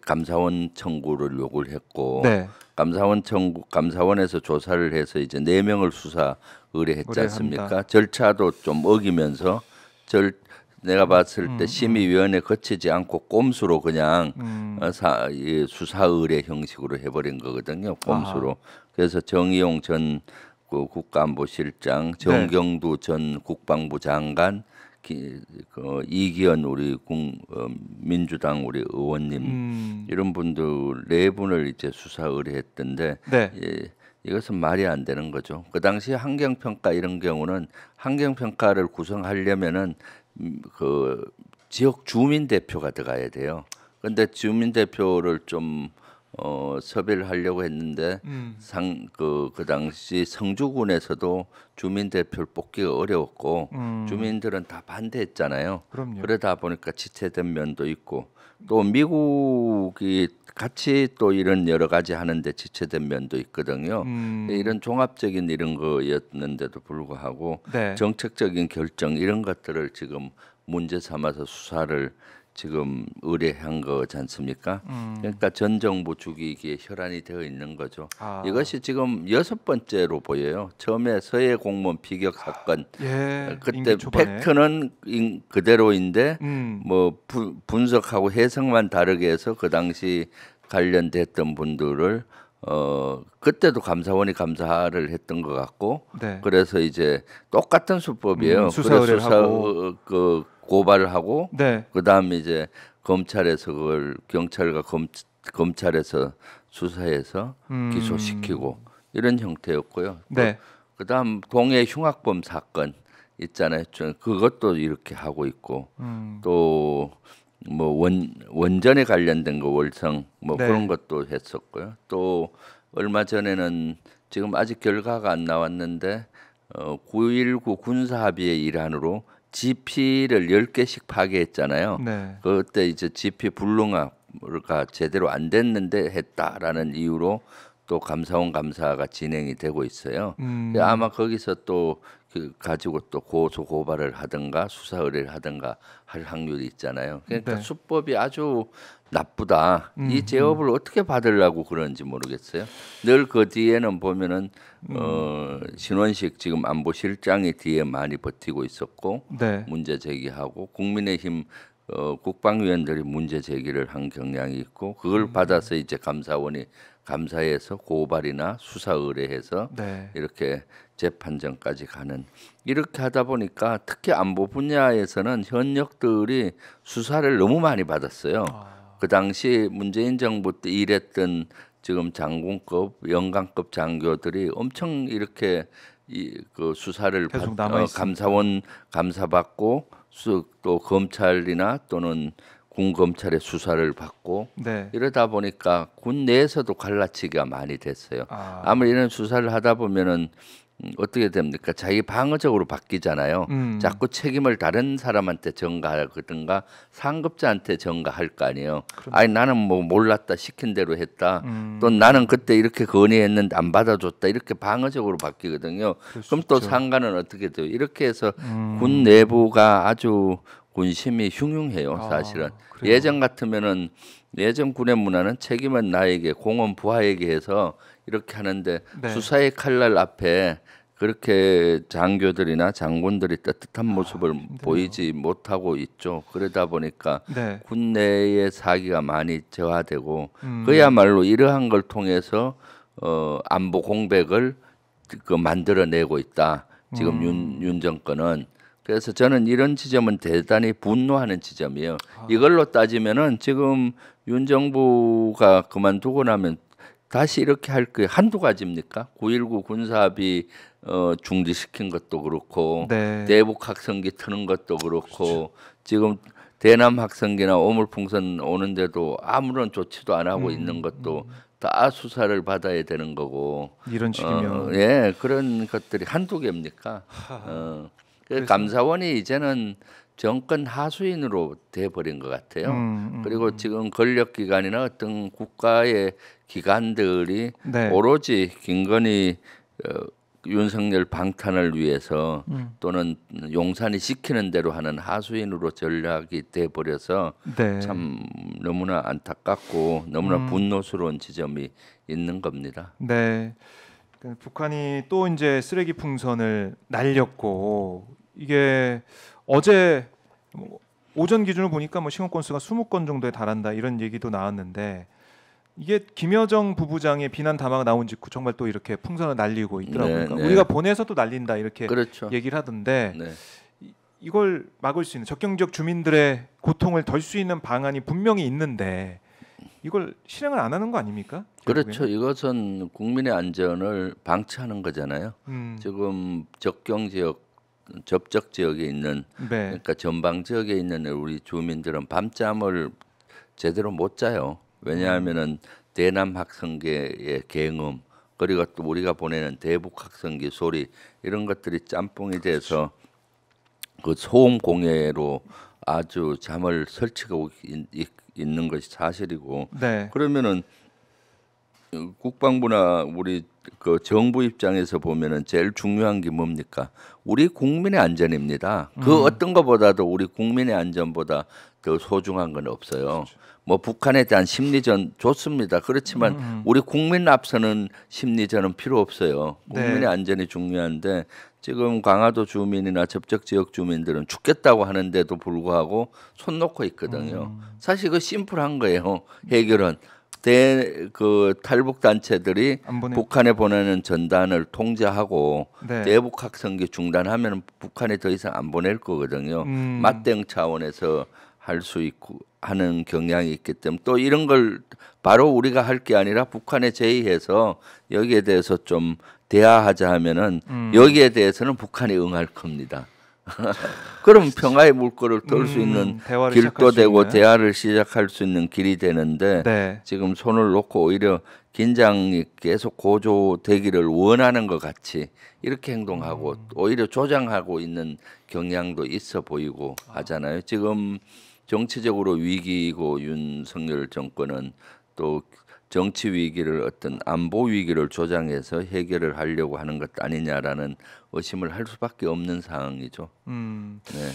감사원 청구를 요구를 했고 네. 감사원 청구 감사원에서 조사를 해서 이제 네 명을 수사 의뢰했지 않습니까? 의뢰합니다. 절차도 좀 어기면서 절 내가 봤을 음, 때 심의위원회 거치지 않고 꼼수로 그냥 음. 사, 예, 수사 의뢰 형식으로 해버린 거거든요. 꼼수로. 아. 그래서 정의용 전 그 국가안보실장, 정경두 네. 전 국방부 장관, 기, 그, 이기현 우리 국, 어, 민주당 우리 의원님 음. 이런 분들 네 분을 이제 수사 의뢰했던데. 네. 예, 이것은 말이 안 되는 거죠. 그 당시 환경평가 이런 경우는 환경평가를 구성하려면은 그 지역 주민 대표가 들어가야 돼요. 그런데 주민 대표를 좀 어, 섭외를 하려고 했는데 음. 상 그 그 당시 성주군에서도 주민 대표를 뽑기가 어려웠고 음. 주민들은 다 반대했잖아요. 그럼요. 그러다 보니까 지체된 면도 있고 또 미국이 같이 또 이런 여러 가지 하는데 지체된 면도 있거든요. 음. 이런 종합적인 이런 거였는데도 불구하고 네. 정책적인 결정 이런 것들을 지금 문제 삼아서 수사를 지금 의뢰한 거지 않습니까? 음. 그러니까 전 정부 죽이기에 혈안이 되어 있는 거죠. 아. 이것이 지금 여섯 번째로 보여요. 처음에 서해 공무원 비격 사건 아. 예. 그때 팩트는 인, 그대로인데 음. 뭐 부, 분석하고 해석만 다르게 해서 그 당시 관련됐던 분들을 어 그때도 감사원이 감사를 했던 것 같고 네. 그래서 이제 똑같은 수법이에요. 음, 수사 의뢰를 수사, 하고 그 고발을 하고 네. 그다음에 이제 검찰에서 그걸 경찰과 검, 검찰에서 수사해서 음. 기소시키고 이런 형태였고요. 네. 그, 그다음 동해 흉악범 사건 있잖아요. 그것도 이렇게 하고 있고 음. 또 뭐 원 원전에 관련된 거 월성 뭐 네. 그런 것도 했었고요. 또 얼마 전에는 지금 아직 결과가 안 나왔는데 어, 구 일구 군사합의의 일환으로 지피를 열 개씩 파괴했잖아요. 네. 그때 이제 지피 불능화가 제대로 안 됐는데 했다라는 이유로 또 감사원 감사가 진행이 되고 있어요. 음. 아마 거기서 또 그 가지고 또 고소 고발을 하든가 수사 의뢰를 하든가 할 확률이 있잖아요. 그러니까 네. 수법이 아주 나쁘다. 음. 이 제업을 음. 어떻게 받으려고 그런지 모르겠어요. 늘 그 뒤에는 보면은 음. 어, 신원식 지금 안보실장이 뒤에 많이 버티고 있었고 네. 문제 제기하고 국민의힘 어, 국방위원들이 문제 제기를 한 경향이 있고 그걸 음. 받아서 이제 감사원이 감사해서 고발이나 수사 의뢰해서 네. 이렇게 재판정까지 가는 이렇게 하다 보니까 특히 안보 분야에서는 현역들이 수사를 너무 많이 받았어요. 아. 그 당시 문재인 정부 때 일했던 지금 장군급, 영관급 장교들이 엄청 이렇게 이, 그 수사를 계속 받, 남아 어, 감사원 감사받고 수, 또 검찰이나 또는 군 검찰의 수사를 받고 네. 이러다 보니까 군 내에서도 갈라치기가 많이 됐어요. 아. 아무리 이런 수사를 하다 보면은 어떻게 됩니까? 자기 방어적으로 바뀌잖아요. 음. 자꾸 책임을 다른 사람한테 전가하든가 상급자한테 전가할 거 아니에요. 그럼. 아니 나는 뭐 몰랐다 시킨 대로 했다. 음. 또 나는 그때 이렇게 건의했는데 안 받아줬다. 이렇게 방어적으로 바뀌거든요. 그럼 또 상관은 어떻게 돼요? 이렇게 해서 음. 군 내부가 아주 군심이 흉흉해요. 사실은. 아, 예전 같으면은 예전 군의 문화는 책임은 나에게 공은 부하에게 해서 이렇게 하는데 네. 수사의 칼날 앞에 그렇게 장교들이나 장군들이 따뜻한 모습을 아, 보이지 못하고 있죠. 그러다 보니까 네. 군 내의 사기가 많이 저하되고 음. 그야말로 이러한 걸 통해서 어, 안보 공백을 그 만들어내고 있다. 지금 윤, 윤 정권은. 그래서 저는 이런 지점은 대단히 분노하는 지점이에요. 아. 이걸로 따지면은 지금 윤 정부가 그만두고 나면 다시 이렇게 할 게 한두 가지입니까? 구일구 군사합의 어, 중지시킨 것도 그렇고 네. 대북 확성기 트는 것도 그렇고 그렇죠. 지금 대남 확성기나 오물풍선 오는데도 아무런 조치도 안 하고 음, 있는 것도 음. 다 수사를 받아야 되는 거고 이런 식이면 어, 예, 그런 것들이 한두 개입니까? 어, 그래서. 감사원이 이제는 정권 하수인으로 돼버린 것 같아요. 음, 음, 그리고 지금 권력기관이나 어떤 국가의 기관들이 네. 오로지 김건희 어, 윤석열 방탄을 위해서 음. 또는 용산이 시키는 대로 하는 하수인으로 전락이 돼버려서 네. 참 너무나 안타깝고 너무나 음. 분노스러운 지점이 있는 겁니다. 네, 그러니까 북한이 또 이제 쓰레기 풍선을 날렸고 이게 어제 오전 기준을 보니까 뭐 시험 건수가 이십 건 정도에 달한다 이런 얘기도 나왔는데 이게 김여정 부부장의 비난 담화가 나온 직후 정말 또 이렇게 풍선을 날리고 있더라고요. 네, 그러니까 네. 우리가 보내서 또 날린다 이렇게 그렇죠. 얘기를 하던데 네. 이, 이걸 막을 수 있는 적경적 주민들의 고통을 덜 수 있는 방안이 분명히 있는데 이걸 실행을 안 하는 거 아닙니까? 그렇죠. 결국에는? 이것은 국민의 안전을 방치하는 거잖아요. 음. 지금 적경지역 접적 지역에 있는 네. 그러니까 전방 지역에 있는 우리 주민들은 밤잠을 제대로 못 자요. 왜냐하면은 대남 확성기의 갱음 그리고 또 우리가 보내는 대북 확성기 소리 이런 것들이 짬뽕이 돼서 그 소음 공해로 아주 잠을 설치고 있는 것이 사실이고 네. 그러면은 국방부나 우리 그 정부 입장에서 보면은 제일 중요한 게 뭡니까? 우리 국민의 안전입니다. 음. 그 어떤 것보다도 우리 국민의 안전보다 더 소중한 건 없어요. 그렇죠. 뭐 북한에 대한 심리전 좋습니다. 그렇지만 음. 우리 국민 앞서는 심리전은 필요 없어요. 국민의 네. 안전이 중요한데 지금 강화도 주민이나 접촉 지역 주민들은 죽겠다고 하는데도 불구하고 손 놓고 있거든요. 음. 사실 그 심플한 거예요. 해결은. 대 그 탈북 단체들이 북한에 보내는 전단을 통제하고 네. 대북 확성기 중단하면 북한에 더 이상 안 보낼 거거든요. 음. 맞대응 차원에서 할 수 있고 하는 경향이 있기 때문에 또 이런 걸 바로 우리가 할 게 아니라 북한에 제의해서 여기에 대해서 좀 대화하자 하면은 음. 여기에 대해서는 북한이 응할 겁니다. 그럼 평화의 물꼬를 떨 수 음, 있는 길도 되고 대화를 시작할 수 있는 길이 되는데 네. 지금 손을 놓고 오히려 긴장이 계속 고조되기를 원하는 것 같이 이렇게 행동하고 음. 오히려 조장하고 있는 경향도 있어 보이고 아. 하잖아요. 지금 정치적으로 위기이고 윤석열 정권은 또 정치 위기를 어떤 안보 위기를 조장해서 해결을 하려고 하는 것 아니냐라는 의심을 할 수밖에 없는 상황이죠. 음, 네.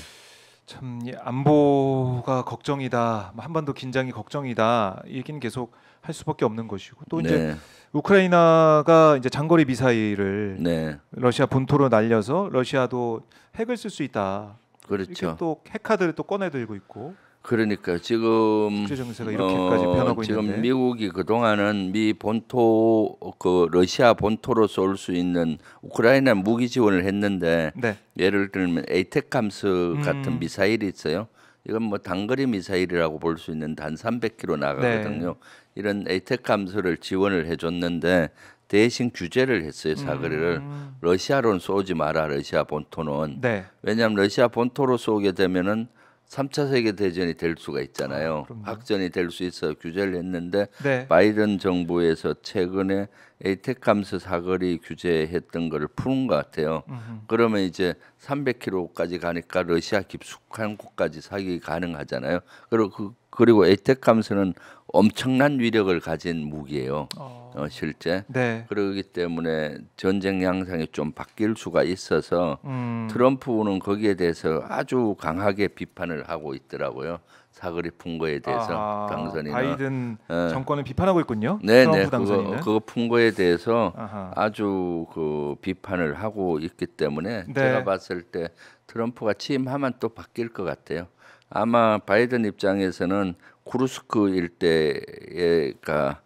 참 안보가 걱정이다, 한반도 긴장이 걱정이다 얘기는 계속 할 수밖에 없는 것이고 또 네. 이제 우크라이나가 이제 장거리 미사일을 네. 러시아 본토로 날려서 러시아도 핵을 쓸 수 있다. 그렇죠. 또 핵카드를 또 꺼내들고 있고. 그러니까 지금 국제 정세가 이렇게까지 어, 변하고 지금 있는데 지금 미국이 그 동안은 미 본토 그 러시아 본토로 쏠 수 있는 우크라이나 무기 지원을 했는데 네. 예를 들면 에이테크엠에스 음. 같은 미사일이 있어요. 이건 뭐 단거리 미사일이라고 볼 수 있는 단 삼백 킬로미터 나가거든요. 네. 이런 에이테크엠에스를 지원을 해줬는데 대신 규제를 했어요. 사거리를 음. 러시아로는 쏘지 마라. 러시아 본토는 네. 왜냐하면 러시아 본토로 쏘게 되면은 삼 차 세계 대전이 될 수가 있잖아요. 아, 확전이 될 수 있어 규제를 했는데 네. 바이든 정부에서 최근에 에이테크엠에스 사거리 규제했던 거를 푸는 것 같아요. 음흠. 그러면 이제 삼백 킬로미터까지 가니까 러시아 깊숙한 곳까지 사격이 가능하잖아요. 그리고 그, 그리고 에이테크엠에스는 엄청난 위력을 가진 무기예요. 어. 어, 실제. 네. 그러기 때문에 전쟁 양상이 좀 바뀔 수가 있어서 음. 트럼프는 거기에 대해서 아주 강하게 비판을 하고 있더라고요. 사거리 푼 거에 대해서 아, 당선인은. 바이든 어. 정권을 비판하고 있군요. 네, 네. 그거, 그거 푼 거에 대해서 아하. 아주 그 비판을 하고 있기 때문에 네. 제가 봤을 때 트럼프가 취임하면 또 바뀔 것 같아요. 아마 바이든 입장에서는 쿠르스크 일대가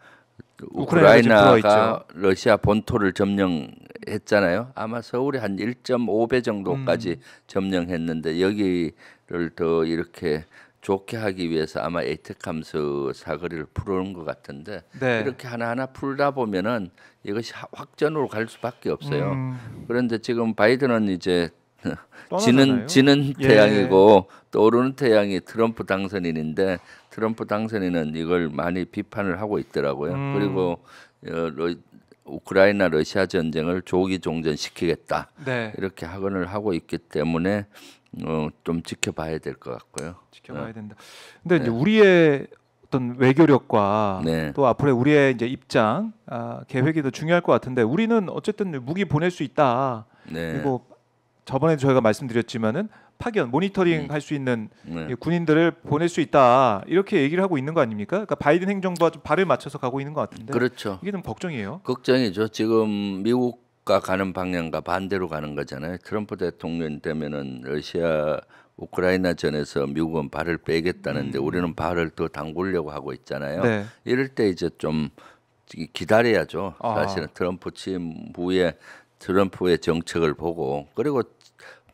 우크라이나가 러시아 본토를 점령했잖아요. 아마 서울이 한 일 점 오 배 정도까지 음. 점령했는데 여기를 더 이렇게 좋게 하기 위해서 아마 에이테크엠에스 사거리를 풀어놓은 것 같은데 네. 이렇게 하나하나 풀다 보면은 이것이 확전으로 갈 수밖에 없어요. 음. 그런데 지금 바이든은 이제 지는 지는 태양이고 예. 떠오르는 태양이 트럼프 당선인인데 트럼프 당선인은 이걸 많이 비판을 하고 있더라고요. 음. 그리고 어, 러, 우크라이나 러시아 전쟁을 조기 종전시키겠다 네. 이렇게 학언을 하고 있기 때문에 어, 좀 지켜봐야 될 것 같고요. 지켜봐야 된다. 근데 네. 이제 우리의 어떤 외교력과 네. 또 앞으로의 우리의 이제 입장 아, 계획이 더 중요할 것 같은데 우리는 어쨌든 무기 보낼 수 있다. 네. 그리고 저번에 저희가 말씀드렸지만은 파견 모니터링 음. 할 수 있는 네. 군인들을 보낼 수 있다 이렇게 얘기를 하고 있는 거 아닙니까? 그러니까 바이든 행정부와 좀 발을 맞춰서 가고 있는 것 같은데. 그렇죠. 이게 좀 걱정이에요. 걱정이죠. 지금 미국과 가는 방향과 반대로 가는 거잖아요. 트럼프 대통령 되면은 러시아 우크라이나 전에서 미국은 발을 빼겠다는데 음. 우리는 발을 더 담그려고 하고 있잖아요. 네. 이럴 때 이제 좀 기다려야죠. 아. 사실은 트럼프 취임 후에 트럼프의 정책을 보고 그리고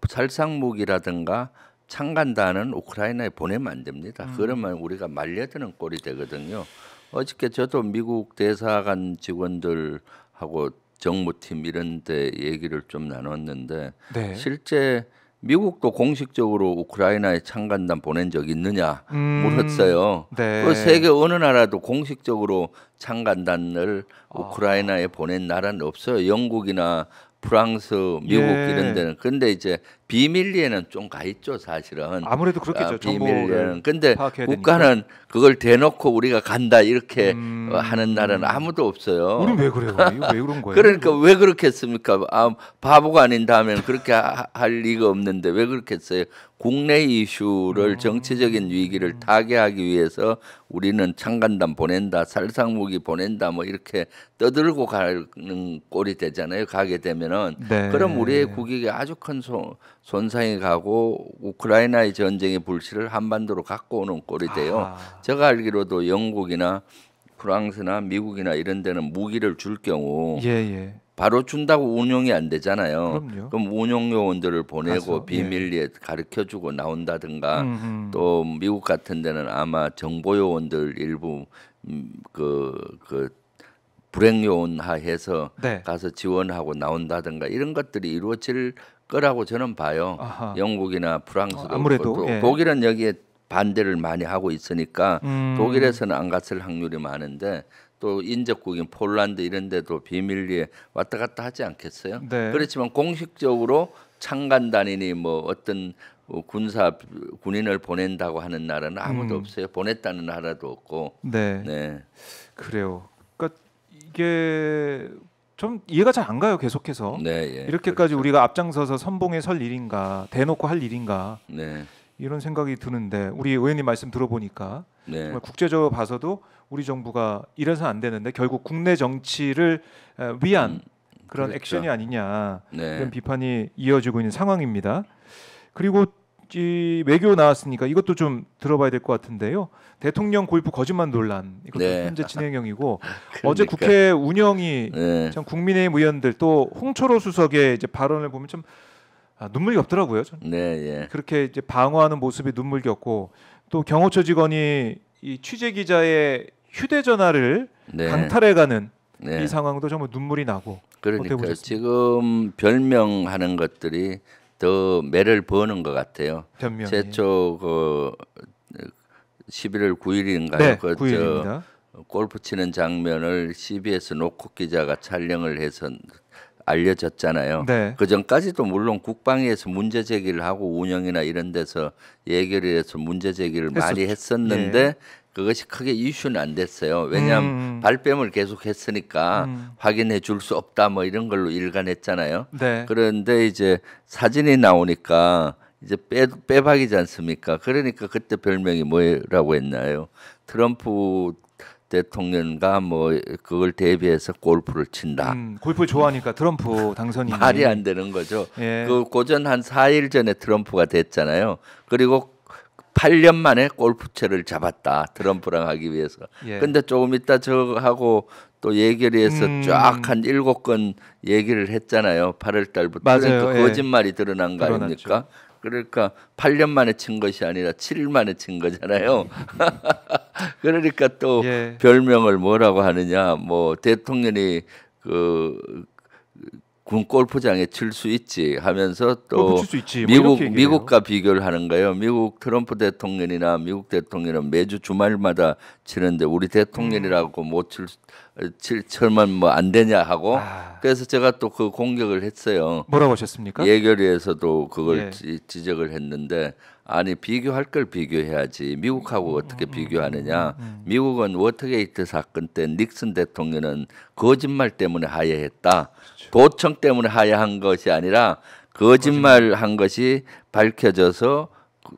살상무기라든가 창간단은 우크라이나에 보내면 안 됩니다. 음. 그러면 우리가 말려드는 꼴이 되거든요. 어저께 저도 미국 대사관 직원들하고 정무팀 이런 데 얘기를 좀 나눴는데 네. 실제 미국도 공식적으로 우크라이나에 창간단 보낸 적이 있느냐 음. 물었어요. 네. 그 세계 어느 나라도 공식적으로 창간단을 아. 우크라이나에 보낸 나라는 없어요. 영국이나 프랑스, 미국 예. 이런 데는. 근데 이제 비밀리에는 좀 가 있죠, 사실은. 아무래도 그렇겠죠. 아, 비밀리에는. 근데 국가는 되니까. 그걸 대놓고 우리가 간다 이렇게 음... 하는 나라는 아무도 없어요. 우리 왜 그래요? 왜 그런 거예요? 그러니까 이거. 왜 그렇겠습니까? 아, 바보가 아닌 다음에는 그렇게 하, 할 리가 없는데 왜 그렇겠어요? 국내 이슈를 음... 정치적인 위기를 음... 타개하기 위해서 우리는 창간단 보낸다, 살상무기 보낸다 뭐 이렇게 떠들고 가는 꼴이 되잖아요. 가게 되면은 네. 그럼 우리의 국익에 아주 큰 손 손상이 가고 우크라이나의 전쟁의 불씨를 한반도로 갖고 오는 꼴이 돼요. 아. 제가 알기로도 영국이나 프랑스나 미국이나 이런 데는 무기를 줄 경우 예, 예. 바로 준다고 운용이 안 되잖아요. 그럼요. 그럼 운용 요원들을 보내고 가서, 비밀리에 예. 가르쳐주고 나온다든가 음흠. 또 미국 같은 데는 아마 정보 요원들 일부 음, 그, 그 불행 요원 하에서 네. 가서 지원하고 나온다든가 이런 것들이 이루어질 거라고 저는 봐요. 아하. 영국이나 프랑스도 어, 아무래도 예. 독일은 여기에 반대를 많이 하고 있으니까 음. 독일에서는 안 갔을 확률이 많은데 또 인접국인 폴란드 이런 데도 비밀리에 왔다 갔다 하지 않겠어요? 네. 그렇지만 공식적으로 창간단이니 뭐 어떤 군사 군인을 보낸다고 하는 나라는 아무도 음. 없어요. 보냈다는 나라도 없고. 네. 네. 그래요. 이게 좀 이해가 잘 안 가요. 계속해서 네, 예, 이렇게까지 그렇죠. 우리가 앞장서서 선봉에 설 일인가, 대놓고 할 일인가 네. 이런 생각이 드는데 우리 의원님 말씀 들어보니까 네. 정말 국제적으로 봐서도 우리 정부가 이래서는 안 되는데 결국 국내 정치를 위한 음, 그런 그렇죠. 액션이 아니냐 네. 이런 비판이 이어지고 있는 상황입니다. 그리고 이 외교 나왔으니까 이것도 좀 들어봐야 될 것 같은데요. 대통령 골프 거짓말 논란 이것도 네. 현재 진행형이고 그러니까. 어제 국회 운영이 네. 참 국민의힘 의원들 또 홍철호 수석의 이제 발언을 보면 좀 아, 눈물이 없더라고요. 네, 예. 그렇게 이제 방어하는 모습이 눈물이 없고 또 경호처 직원이 이 취재 기자의 휴대전화를 네. 강탈해가는 네. 이 상황도 정말 눈물이 나고 그러니까 지금 별명하는 것들이 더 매를 버는 것 같아요. 변명이. 최초 그 십일월 구일인가요? 네, 그 구일입니다. 골프 치는 장면을 씨비에스 노컷 기자가 촬영을 해서 알려졌잖아요. 네. 그 전까지도 물론 국방위에서 문제 제기를 하고 운영이나 이런 데서 예결위에서 해서 문제 제기를 했었죠. 많이 했었는데 예. 그것이 크게 이슈는 안 됐어요. 왜냐하면 음. 발뺌을 계속 했으니까 음. 확인해 줄 수 없다 뭐 이런 걸로 일관했잖아요. 네. 그런데 이제 사진이 나오니까 이제 빼, 빼박이지 않습니까? 그러니까 그때 별명이 뭐라고 했나요? 트럼프 대통령과 뭐 그걸 대비해서 골프를 친다. 음, 골프 좋아하니까 트럼프 당선인이 말이 안 되는 거죠. 예. 그 고전 한 사일 전에 트럼프가 됐잖아요. 그리고 팔 년 만에 골프채를 잡았다. 트럼프랑 하기 위해서. 예. 근데 조금 있다 저하고 또 예결위에서 음... 쫙 한 일곱 건 얘기를 했잖아요. 팔월 달부터. 맞아요. 그러니까 예. 거짓말이 드러난 거 드러났죠. 아닙니까? 그러니까 팔 년 만에 친 것이 아니라 칠 일 만에 친 거잖아요. 그러니까 또 예. 별명을 뭐라고 하느냐. 뭐 대통령이 그 군 골프장에 칠 수 있지 하면서 또 있지. 미국 뭐 미국과 비교를 하는 거예요. 미국 트럼프 대통령이나 미국 대통령은 매주 주말마다 치는데 우리 대통령이라고 음. 못 칠 칠 철만 뭐 안 되냐 하고 아. 그래서 제가 또 그 공격을 했어요. 뭐라고 하셨습니까? 예결위에서도 그걸 예. 지적을 했는데. 아니 비교할 걸 비교해야지 미국하고 어떻게 음, 비교하느냐 음. 미국은 워터게이트 사건 때 닉슨 대통령은 거짓말 때문에 하야했다. 그렇죠. 도청 때문에 하야한 것이 아니라 거짓말한 거짓말. 것이 밝혀져서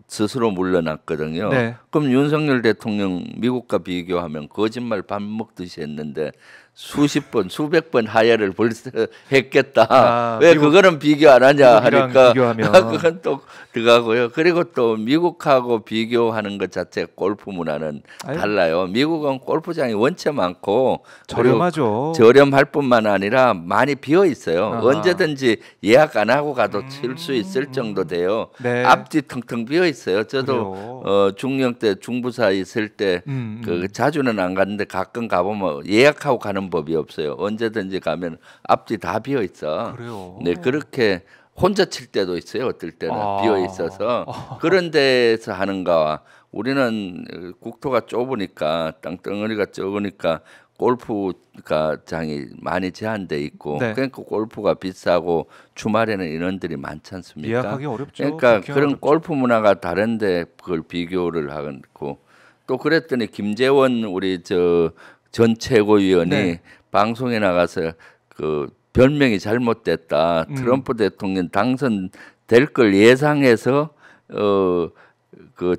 스스로 물러났거든요. 네. 그럼 윤석열 대통령 미국과 비교하면 거짓말 밥 먹듯이 했는데 수십 번 수백 번 하야를 벌써 했겠다. 아, 왜 미국, 그거는 비교 안 하냐 하니까 비교하면. 그건 또 들어가고요. 그리고 또 미국하고 비교하는 것 자체 골프 문화는 아유. 달라요. 미국은 골프장이 원체 많고 저렴하죠. 저렴할 뿐만 아니라 많이 비어 있어요. 아하. 언제든지 예약 안 하고 가도 음. 칠 수 있을 정도 돼요. 네. 앞뒤 텅텅 비어 있어요. 저도 어, 중령 때 중부사 있을 때 음, 음. 그, 자주는 안 갔는데 가끔 가보면 예약하고 가는 법이 없어요. 언제든지 가면 앞뒤 다 비어 있어. 그래요. 네, 그렇게 혼자 칠 때도 있어요. 어떨 때는 아. 비어 있어서 아. 그런 데서 하는가와 우리는 국토가 좁으니까 땅덩어리가 적으니까 골프가 장이 많이 제한돼 있고 네. 그러니까 골프가 비싸고 주말에는 인원들이 많지 않습니까? 예약하기 어렵죠. 그러니까 그런 어렵죠. 골프 문화가 다른데 그걸 비교를 하고 또 그랬더니 김재원 우리 저 전 최고위원이 네. 방송에 나가서 그 별명이 잘못됐다. 음. 트럼프 대통령 당선될 걸 예상해서 어 그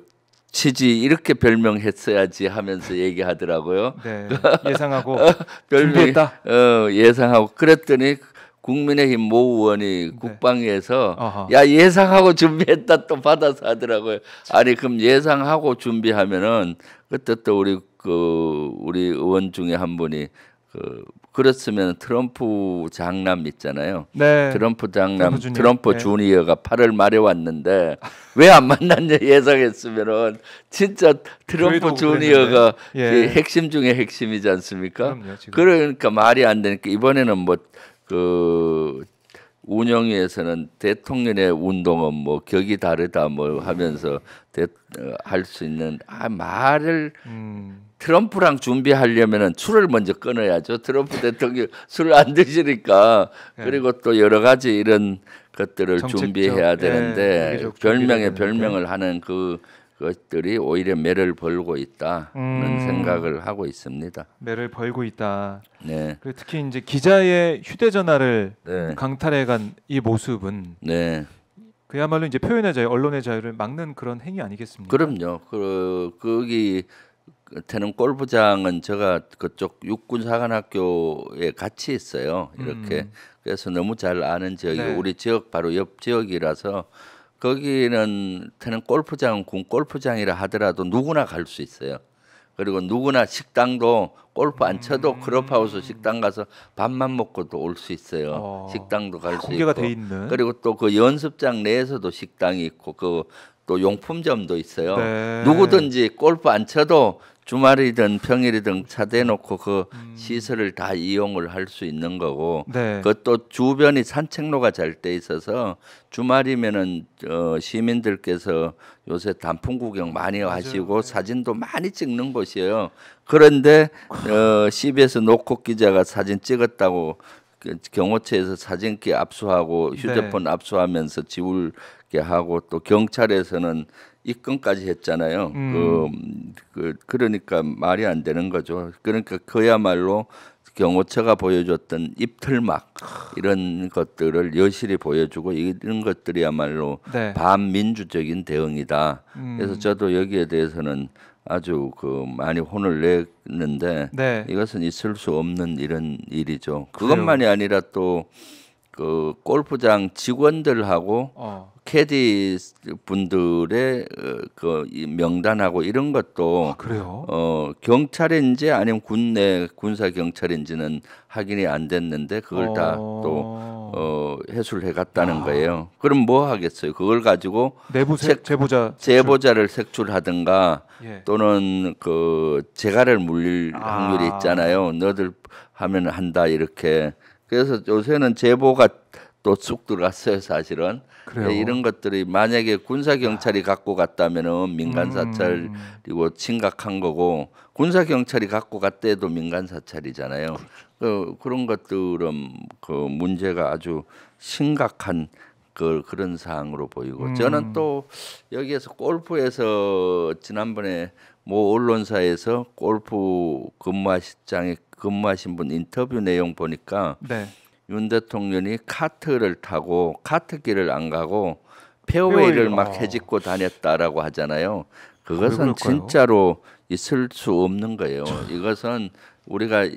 치지 이렇게 별명했어야지 하면서 얘기하더라고요. 네. 예상하고 준비했다. 어, 예상하고 그랬더니 국민의힘 모 의원이 국방위에서 네. 야 예상하고 준비했다 또 받아서 하더라고요. 아니 그럼 예상하고 준비하면은 그때 또 우리 그 우리 의원 중에 한 분이 그 그렇으면 트럼프 장남 있잖아요. 네. 트럼프 장남 트럼프, 주니어. 트럼프 주니어가 네. 팔월 말에 왔는데 왜 안 만났냐 예상했으면은 진짜 트럼프 주니어가 예. 핵심 중에 핵심이지 않습니까? 그럼요, 그러니까 말이 안 되니까 이번에는 뭐 그 운영위에서는 대통령의 운동은 뭐 격이 다르다 뭐 하면서 할 수 있는 아, 말을 음. 트럼프랑 준비하려면은 술을 먼저 끊어야죠. 트럼프 대통령 술을 안 드시니까 네. 그리고 또 여러 가지 이런 것들을 정책적, 준비해야 되는데 예, 별명에 별명을 하는 그 그것들이 오히려 매를 벌고 있다는 음. 생각을 하고 있습니다. 매를 벌고 있다. 네. 그리고 특히 이제 기자의 휴대전화를 네. 강탈해간 이 모습은 네. 그야말로 이제 표현의 자유, 언론의 자유를 막는 그런 행위 아니겠습니까? 그럼요. 그 거기 태릉 골프장은 제가 그쪽 육군사관학교에 같이 있어요. 이렇게 음. 그래서 너무 잘 아는 지역이고 네. 우리 지역 바로 옆 지역이라서. 거기는 태릉 골프장은 군 골프장이라 하더라도 누구나 갈 수 있어요. 그리고 누구나 식당도 골프 안 쳐도 음. 클럽하우스 식당 가서 밥만 먹고도 올 수 있어요. 어. 식당도 갈 수 있고. 돼 있는. 그리고 또 그 연습장 내에서도 식당이 있고 그 또 용품점도 있어요. 네. 누구든지 골프 안 쳐도 주말이든 평일이든 차 대놓고 그 음. 시설을 다 이용을 할 수 있는 거고 네. 그것도 주변이 산책로가 잘 돼 있어서 주말이면은 어 시민들께서 요새 단풍 구경 많이 맞아요. 하시고 네. 사진도 많이 찍는 곳이에요. 그런데 어 씨비에스 노컷 기자가 사진 찍었다고 경호처에서 사진기 압수하고 휴대폰 네. 압수하면서 지울게 하고 또 경찰에서는 입건까지 했잖아요. 음. 그, 그 그러니까 말이 안 되는 거죠. 그러니까 그야말로 경호처가 보여줬던 입틀막 이런 것들을 여실히 보여주고 이런 것들이야말로 네. 반민주적인 대응이다. 음. 그래서 저도 여기에 대해서는 아주 그 많이 혼을 냈는데 네. 이것은 있을 수 없는 이런 일이죠. 그것만이 그래요. 아니라 또 그 골프장 직원들하고 어. 캐디 분들의 그 명단하고 이런 것도 아, 어, 경찰인지 아니면 군내 군사 경찰인지는 확인이 안 됐는데 그걸 어. 다 또 어, 해술해 갔다는 아. 거예요. 그럼 뭐 하겠어요? 그걸 가지고 내부 세, 색, 제보자 제보자를 색출하든가 예. 또는 그 재갈을 물릴 아. 확률이 있잖아요. 너들 하면 한다 이렇게. 그래서 요새는 제보가 또 쑥 들어갔어요, 사실은. 네, 이런 것들이 만약에 군사 경찰이 갖고 갔다면은 민간 사찰이고 음. 심각한 거고 군사 경찰이 갖고 갔대도 민간 사찰이잖아요. 그, 그런 것들은 그 문제가 아주 심각한 그, 그런 사항으로 보이고 음. 저는 또 여기에서 골프에서 지난번에 모 언론사에서 골프 근무하시장에 근무하신 분 인터뷰 내용 보니까. 네. 윤 대통령이 카트를 타고 카트길을 안 가고 페어웨이를 막 헤집고 다녔다라고 하잖아요. 그것은 진짜로 있을 수 없는 거예요. 이것은 우리가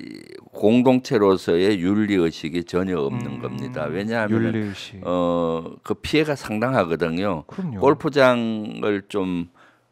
공동체로서의 윤리의식이 전혀 없는 음, 겁니다. 왜냐하면 어, 그 피해가 상당하거든요. 그럼요. 골프장을 좀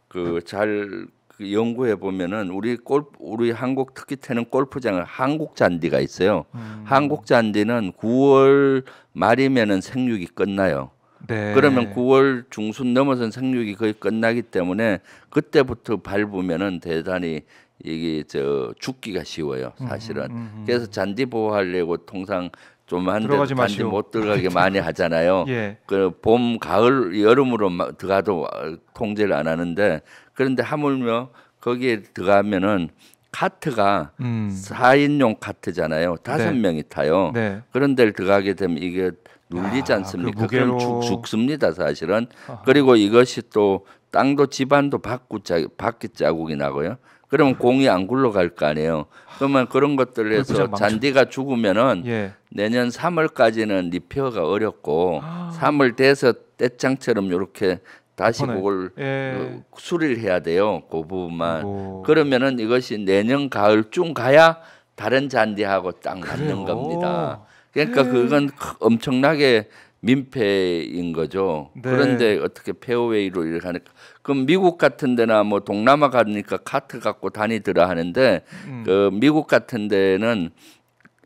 그 잘 연구해 보면은 우리 골 우리 한국 특히 태릉 골프장은 한국 잔디가 있어요. 음. 한국 잔디는 구월 말이면은 생육이 끝나요. 네. 그러면 구월 중순 넘어선 생육이 거의 끝나기 때문에 그때부터 밟으면은 대단히 이게 저 죽기가 쉬워요, 사실은. 음, 음, 음. 그래서 잔디 보호하려고 통상 좀 한 대 잔디 마시오. 못 들어가게 많이 하잖아요. 예. 그 봄, 가을, 여름으로 들어가도 통제를 안 하는데 그런데 하물며 거기에 들어가면은 카트가 음. 사 인용 카트잖아요. 다섯 네. 명이 타요. 네. 그런 데를 들어가게 되면 이게 눌리지 야, 않습니까? 그 무게로... 그럼 죽, 죽습니다, 사실은. 아하. 그리고 이것이 또 땅도 집안도 바퀴 자국이 나고요. 그러면 공이 안 굴러갈 거 아니에요. 그러면 그런 것들을 해서 잔디가 죽으면은 예. 내년 삼월까지는 리페어가 어렵고 아. 삼월 돼서 떼짱처럼 이렇게 다시 네. 그걸 예. 수리를 해야 돼요. 그 부분만. 오. 그러면은 이것이 내년 가을쯤 가야 다른 잔디하고 딱 맞는 겁니다. 그러니까 예. 그건 엄청나게 민폐인 거죠. 네. 그런데 어떻게 페어웨이로 이렇게 하니까 그럼 미국 같은 데나 뭐 동남아 가니까 카트 갖고 다니더라 하는데 음. 그 미국 같은 데는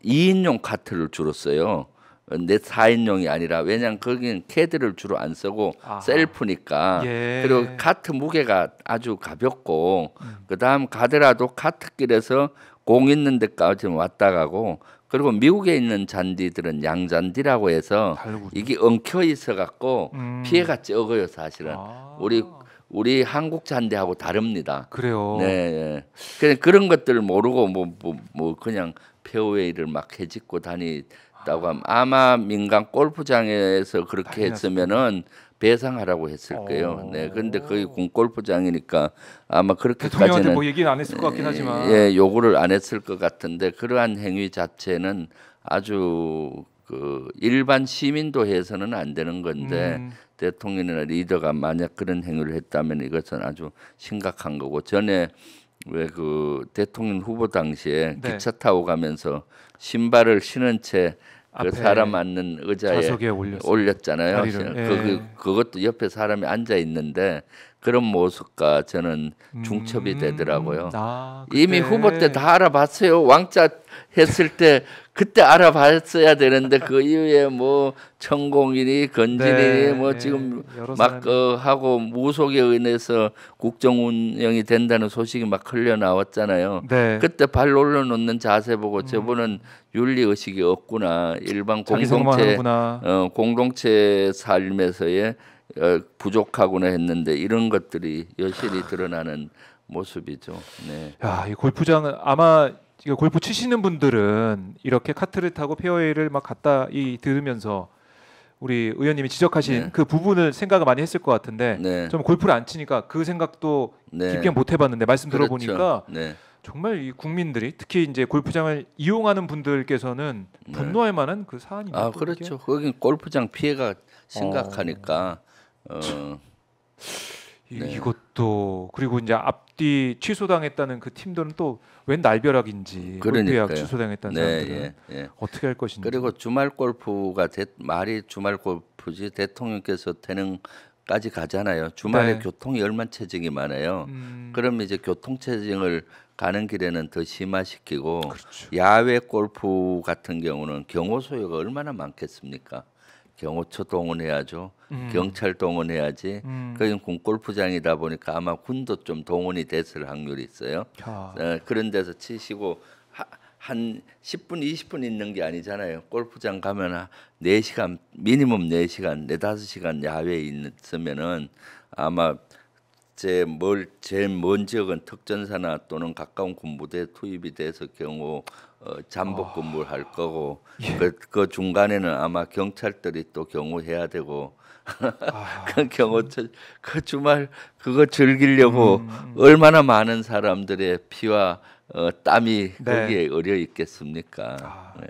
이 인용 카트를 주로 써요. 근데 사 인용이 아니라 왜냐면 거기는 캐드를 주로 안 쓰고 아하. 셀프니까 예. 그리고 카트 무게가 아주 가볍고 음. 그다음 가더라도 카트길에서 공 있는 데까지 왔다 가고 그리고 미국에 있는 잔디들은 양잔디라고 해서 달구죠. 이게 엉켜 있어 갖고 음. 피해가 적어요, 사실은. 아. 우리 우리 한국 잔디하고 다릅니다. 그래요. 네, 그냥 그런 것들을 모르고 뭐 뭐 뭐 그냥 페어웨이를 막 헤집고 다니 했다고 하면 아마 민간 골프장에서 그렇게 했으면은 배상하라고 했을 거예요. 네, 그런데 거기 군 골프장이니까 아마 그렇게까지는 뭐 얘기는 안 했을 것 같긴 하지만 예, 요구를 안 했을 것 같은데 그러한 행위 자체는 아주 그 일반 시민도 해서는 안 되는 건데 음. 대통령이나 리더가 만약 그런 행위를 했다면 이것은 아주 심각한 거고 전에 왜 그 대통령 후보 당시에 네. 기차 타고 가면서 신발을 신은 채 그 사람 앉는 의자에 올렸잖아요. 예. 그, 그것도 옆에 사람이 앉아 있는데 그런 모습과 저는 중첩이 음. 되더라고요. 아, 이미 후보 때 다 알아봤어요. 왕자 했을 때 그때 알아봤어야 되는데 그 이후에 뭐 천공이니 건진이니 네, 뭐 지금 네, 막 어, 하고 무속에 의해서 국정운영이 된다는 소식이 막 흘려나왔잖아요. 네. 그때 발 올려놓는 자세 보고 음. 저분은 윤리의식이 없구나. 일반 공동체, 어, 공동체 삶에서의 어, 부족하구나 했는데 이런 것들이 여실히 드러나는 모습이죠. 네. 야, 이 골프장은 아마 골프 치시는 분들은 이렇게 카트를 타고 페어웨이를 막 갖다 이 들으면서 우리 의원님이 지적하신 네. 그 부분을 생각을 많이 했을 것 같은데 네. 좀 골프를 안 치니까 그 생각도 네. 깊게 못 해봤는데 말씀 그렇죠. 들어보니까 네. 정말 이 국민들이 특히 이제 골프장을 이용하는 분들께서는 분노할 네. 만한 그 사안입니다. 아 그렇죠. 거긴 골프장 피해가 심각하니까. 어. 어. 이, 네. 이것도 그리고 이제 앞뒤 취소당했다는 그 팀들은 또 웬 날벼락인지 골프약 취소당했다는 네, 사람들은 예, 예. 어떻게 할 것인지 그리고 주말 골프가 대, 말이 주말 골프지 대통령께서 태릉까지 가잖아요. 주말에 네. 교통이 얼마나 체증이 많아요. 음. 그럼 이제 교통 체증을 가는 길에는 더 심화시키고 그렇죠. 야외 골프 같은 경우는 경호 소요가 얼마나 많겠습니까? 경호처 동원해야죠. 음. 경찰 동원해야지. 음. 거긴 군 골프장이다 보니까 아마 군도 좀 동원이 됐을 확률이 있어요. 아. 어, 그런 데서 치시고 하, 한 십 분, 이십 분 있는 게 아니잖아요. 골프장 가면 네 시간, 미니멈 네 시간, 네, 다섯 시간 야외에 있으면은 아마 제 멀, 제일 먼 지역은 특전사나 또는 가까운 군부대에 투입이 돼서 경호 어, 잠복 근무를 할 거고 예. 그, 그 중간에는 아마 경찰들이 또 경호해야 되고 아, 그 경호 그 주말 그거 즐기려고 음. 얼마나 많은 사람들의 피와 어, 땀이 네. 거기에 의려 있겠습니까? 아, 네.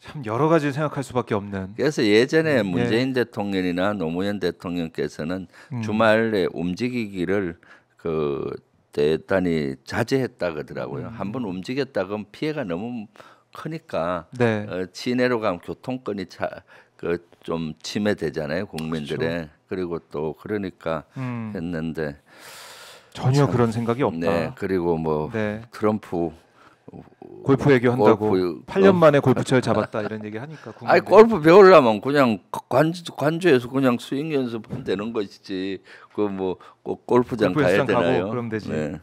참 여러 가지 생각할 수밖에 없는. 그래서 예전에 문재인 네. 대통령이나 노무현 대통령께서는 음. 주말에 움직이기를 그 대단히 자제했다 그러더라고요. 음. 한번 움직였다 그럼 피해가 너무 크니까 네. 어, 시내로 가면 교통권이 차, 그 좀 침해되잖아요 국민들의. 그렇죠. 그리고 또 그러니까 음. 했는데 전혀 참, 그런 생각이 없다. 네, 그리고 뭐 네. 트럼프 골프 얘기한다고 골프, 팔 년 만에 골프채를 잡았다 이런 얘기 하니까 아니 골프 배우려면 그냥 관주, 관주에서 그냥 스윙 연습하면 되는 것이지 그 뭐 골프장 가야 되나요? 가고 그럼 되지. 네.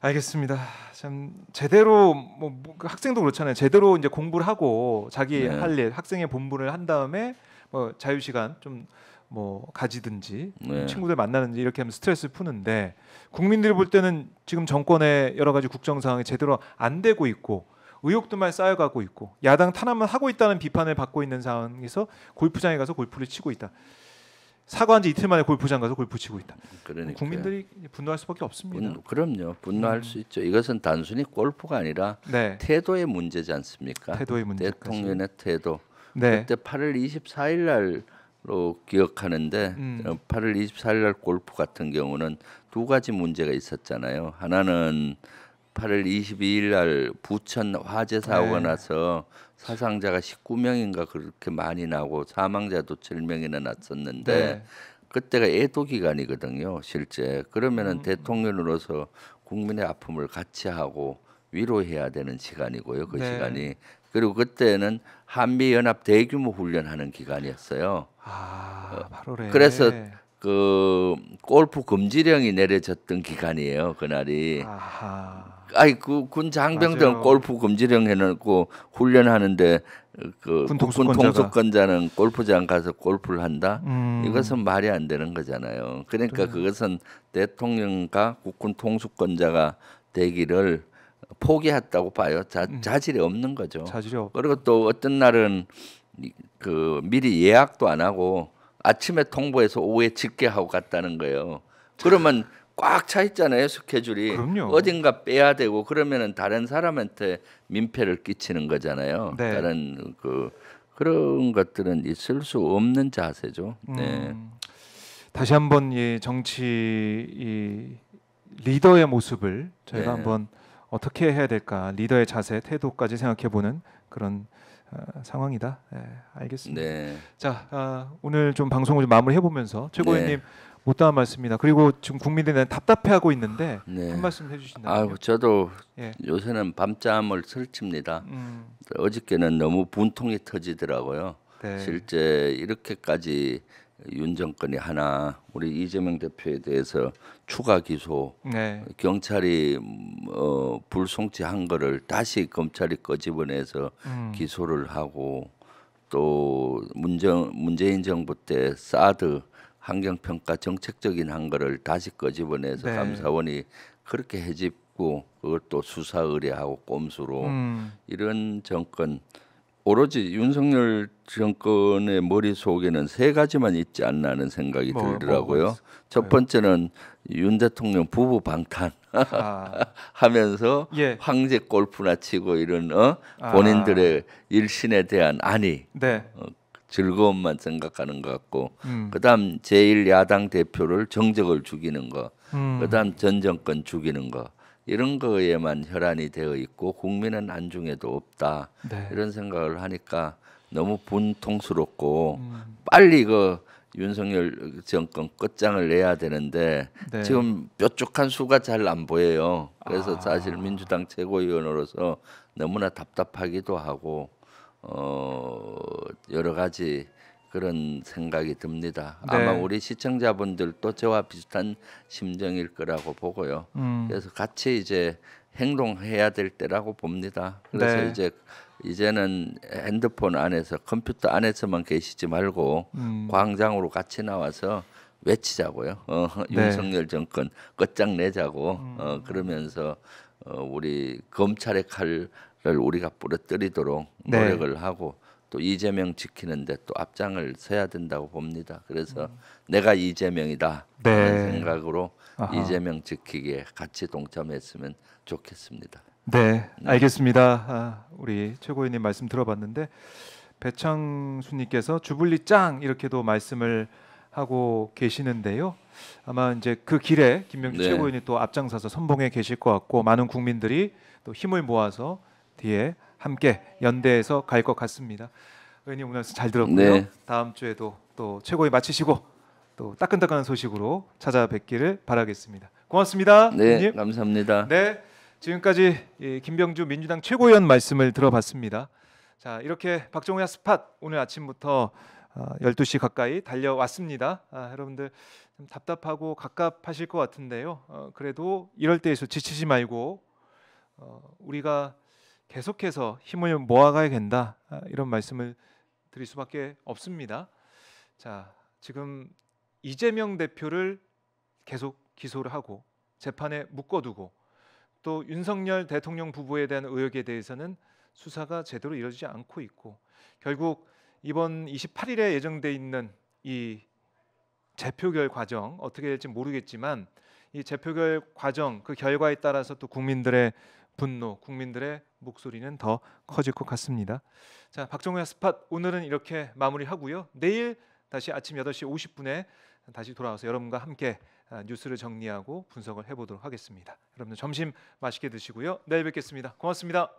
알겠습니다. 참 제대로 뭐 학생도 그렇잖아요. 제대로 이제 공부를 하고 자기 네. 할 일 학생의 본분을 한 다음에 뭐 자유 시간 좀 뭐 가지든지 네. 친구들 만나든지 이렇게 하면 스트레스 푸는데 국민들이 볼 때는 지금 정권의 여러 가지 국정 상황이 제대로 안 되고 있고 의혹들만 쌓여가고 있고 야당 탄압만 하고 있다는 비판을 받고 있는 상황에서 골프장에 가서 골프를 치고 있다. 사과한 지 이틀 만에 골프장 가서 골프 치고 있다. 그러니까요. 국민들이 분노할 수밖에 없습니다. 분, 그럼요. 분노할 음. 수 있죠. 이것은 단순히 골프가 아니라 네. 태도의 문제지 않습니까? 태도의 문제. 대통령의 태도. 네. 그때 팔월 이십사일 날 로 기억하는데 음. 팔월 이십사일 날 골프 같은 경우는 두 가지 문제가 있었잖아요. 하나는 팔월 이십이일 날 부천 화재 사고가 네. 나서 사상자가 십구 명인가 그렇게 많이 나고 사망자도 칠 명이나 났었는데 네. 그때가 애도 기간이거든요. 실제 그러면은 음. 대통령으로서 국민의 아픔을 같이 하고 위로해야 되는 시간이고요. 그 네. 시간이 그리고 그때는 한미연합 대규모 훈련하는 기간이었어요. 아, 팔월에. 그래서 그 골프 금지령이 내려졌던 기간이에요. 그날이. 아하. 아니 그 군 장병들은 골프 금지령 해놓고 훈련하는데 그 군 통수권자는 골프장 가서 골프를 한다. 음. 이것은 말이 안 되는 거잖아요. 그러니까 네. 그것은 대통령과 국군 통수권자가 되기를 포기했다고 봐요. 자, 음. 자질이 없는 거죠. 자질이 없. 그리고 또 어떤 날은 그 미리 예약도 안 하고 아침에 통보해서 오후에 집계하고 갔다는 거예요. 그러면 꽉 차 있잖아요, 스케줄이. 그럼요. 어딘가 빼야 되고 그러면은 다른 사람한테 민폐를 끼치는 거잖아요. 네. 다른 그 그런 것들은 있을 수 없는 자세죠. 음. 네. 다시 한번 이 정치 이 리더의 모습을 저희가 네. 한번 어떻게 해야 될까, 리더의 자세, 태도까지 생각해보는 그런 어, 상황이다. 네, 알겠습니다. 네. 자, 어, 오늘 좀 방송을 좀 마무리해보면서 최고위원님 네. 못다한 말씀입니다. 그리고 지금 국민들이 답답해하고 있는데 네. 한 말씀 해주신다면. 아유, 저도 예. 요새는 밤잠을 설칩니다. 음. 어저께는 너무 분통이 터지더라고요. 네. 실제 이렇게까지 윤 정권이 하나 우리 이재명 대표에 대해서 추가 기소 네. 경찰이 어, 불송치한 거를 다시 검찰이 꺼집어내서 음. 기소를 하고 또 문정, 문재인 정부 때 사드 환경평가 정책적인 한 거를 다시 꺼집어내서 네. 감사원이 그렇게 해집고 그것도 수사 의뢰하고 꼼수로 음. 이런 정권, 오로지 윤석열 정권의 머릿속에는 세 가지만 있지 않나 하는 생각이 뭐, 들더라고요. 뭐, 첫 번째는 윤 대통령 부부 방탄 아. 하면서 예. 황제 골프나 치고 이런 어? 아. 본인들의 일신에 대한 안이 네. 어, 즐거움만 생각하는 것 같고 음. 그다음 제일 야당 대표를 정적을 죽이는 거 음. 그다음 전 정권 죽이는 거 이런 거에만 혈안이 되어 있고 국민은 안중에도 없다. 네. 이런 생각을 하니까 너무 분통스럽고 음. 빨리 그 윤석열 정권 끝장을 내야 되는데 네. 지금 뾰족한 수가 잘 안 보여요. 그래서 아. 사실 민주당 최고위원으로서 너무나 답답하기도 하고 어, 여러 가지 그런 생각이 듭니다. 네. 아마 우리 시청자분들도 저와 비슷한 심정일 거라고 보고요. 음. 그래서 같이 이제 행동해야 될 때라고 봅니다. 그래서 네. 이제 이제는 핸드폰 안에서 컴퓨터 안에서만 계시지 말고 음. 광장으로 같이 나와서 외치자고요. 어, 네. 윤석열 정권 끝장 내자고 음. 어, 그러면서 어, 우리 검찰의 칼을 우리가 부러뜨리도록 네. 노력을 하고. 또 이재명 지키는데 또 앞장을 서야 된다고 봅니다. 그래서 음. 내가 이재명이다 네. 하는 생각으로 아하. 이재명 지키기에 같이 동참했으면 좋겠습니다. 네, 네. 알겠습니다. 아, 우리 최고위원님 말씀 들어봤는데 배창수님께서 주블리 짱 이렇게도 말씀을 하고 계시는데요. 아마 이제 그 길에 김병주 네. 최고위원이 또 앞장서서 선봉에 계실 것 같고 많은 국민들이 또 힘을 모아서 뒤에 함께 연대해서 갈 것 같습니다. 의원님 오늘 잘 들었고요. 네. 다음 주에도 또 최고위 마치시고 또 따끈따끈한 소식으로 찾아뵙기를 바라겠습니다. 고맙습니다. 네, 의원님. 감사합니다. 네, 지금까지 김병주 민주당 최고위원 말씀을 들어봤습니다. 자, 이렇게 박종우야 스팟 오늘 아침부터 열두 시 가까이 달려왔습니다. 아, 여러분들 좀 답답하고 갑갑하실 것 같은데요. 어, 그래도 이럴 때에서 지치지 말고 어, 우리가 계속해서 힘을 모아가야 된다. 이런 말씀을 드릴 수밖에 없습니다. 자, 지금 이재명 대표를 계속 기소를 하고 재판에 묶어두고 또 윤석열 대통령 부부에 대한 의혹에 대해서는 수사가 제대로 이루어지지 않고 있고 결국 이번 이십팔 일에 예정돼 있는 이 재표결 과정 어떻게 될지 모르겠지만 이 재표결 과정 그 결과에 따라서 또 국민들의 분노, 국민들의 목소리는 더 커질 것 같습니다. 자, 박종우의 스팟 오늘은 이렇게 마무리하고요. 내일 다시 아침 여덟 시 오십 분에 다시 돌아와서 여러분과 함께 뉴스를 정리하고 분석을 해보도록 하겠습니다. 여러분들 점심 맛있게 드시고요. 내일 뵙겠습니다. 고맙습니다.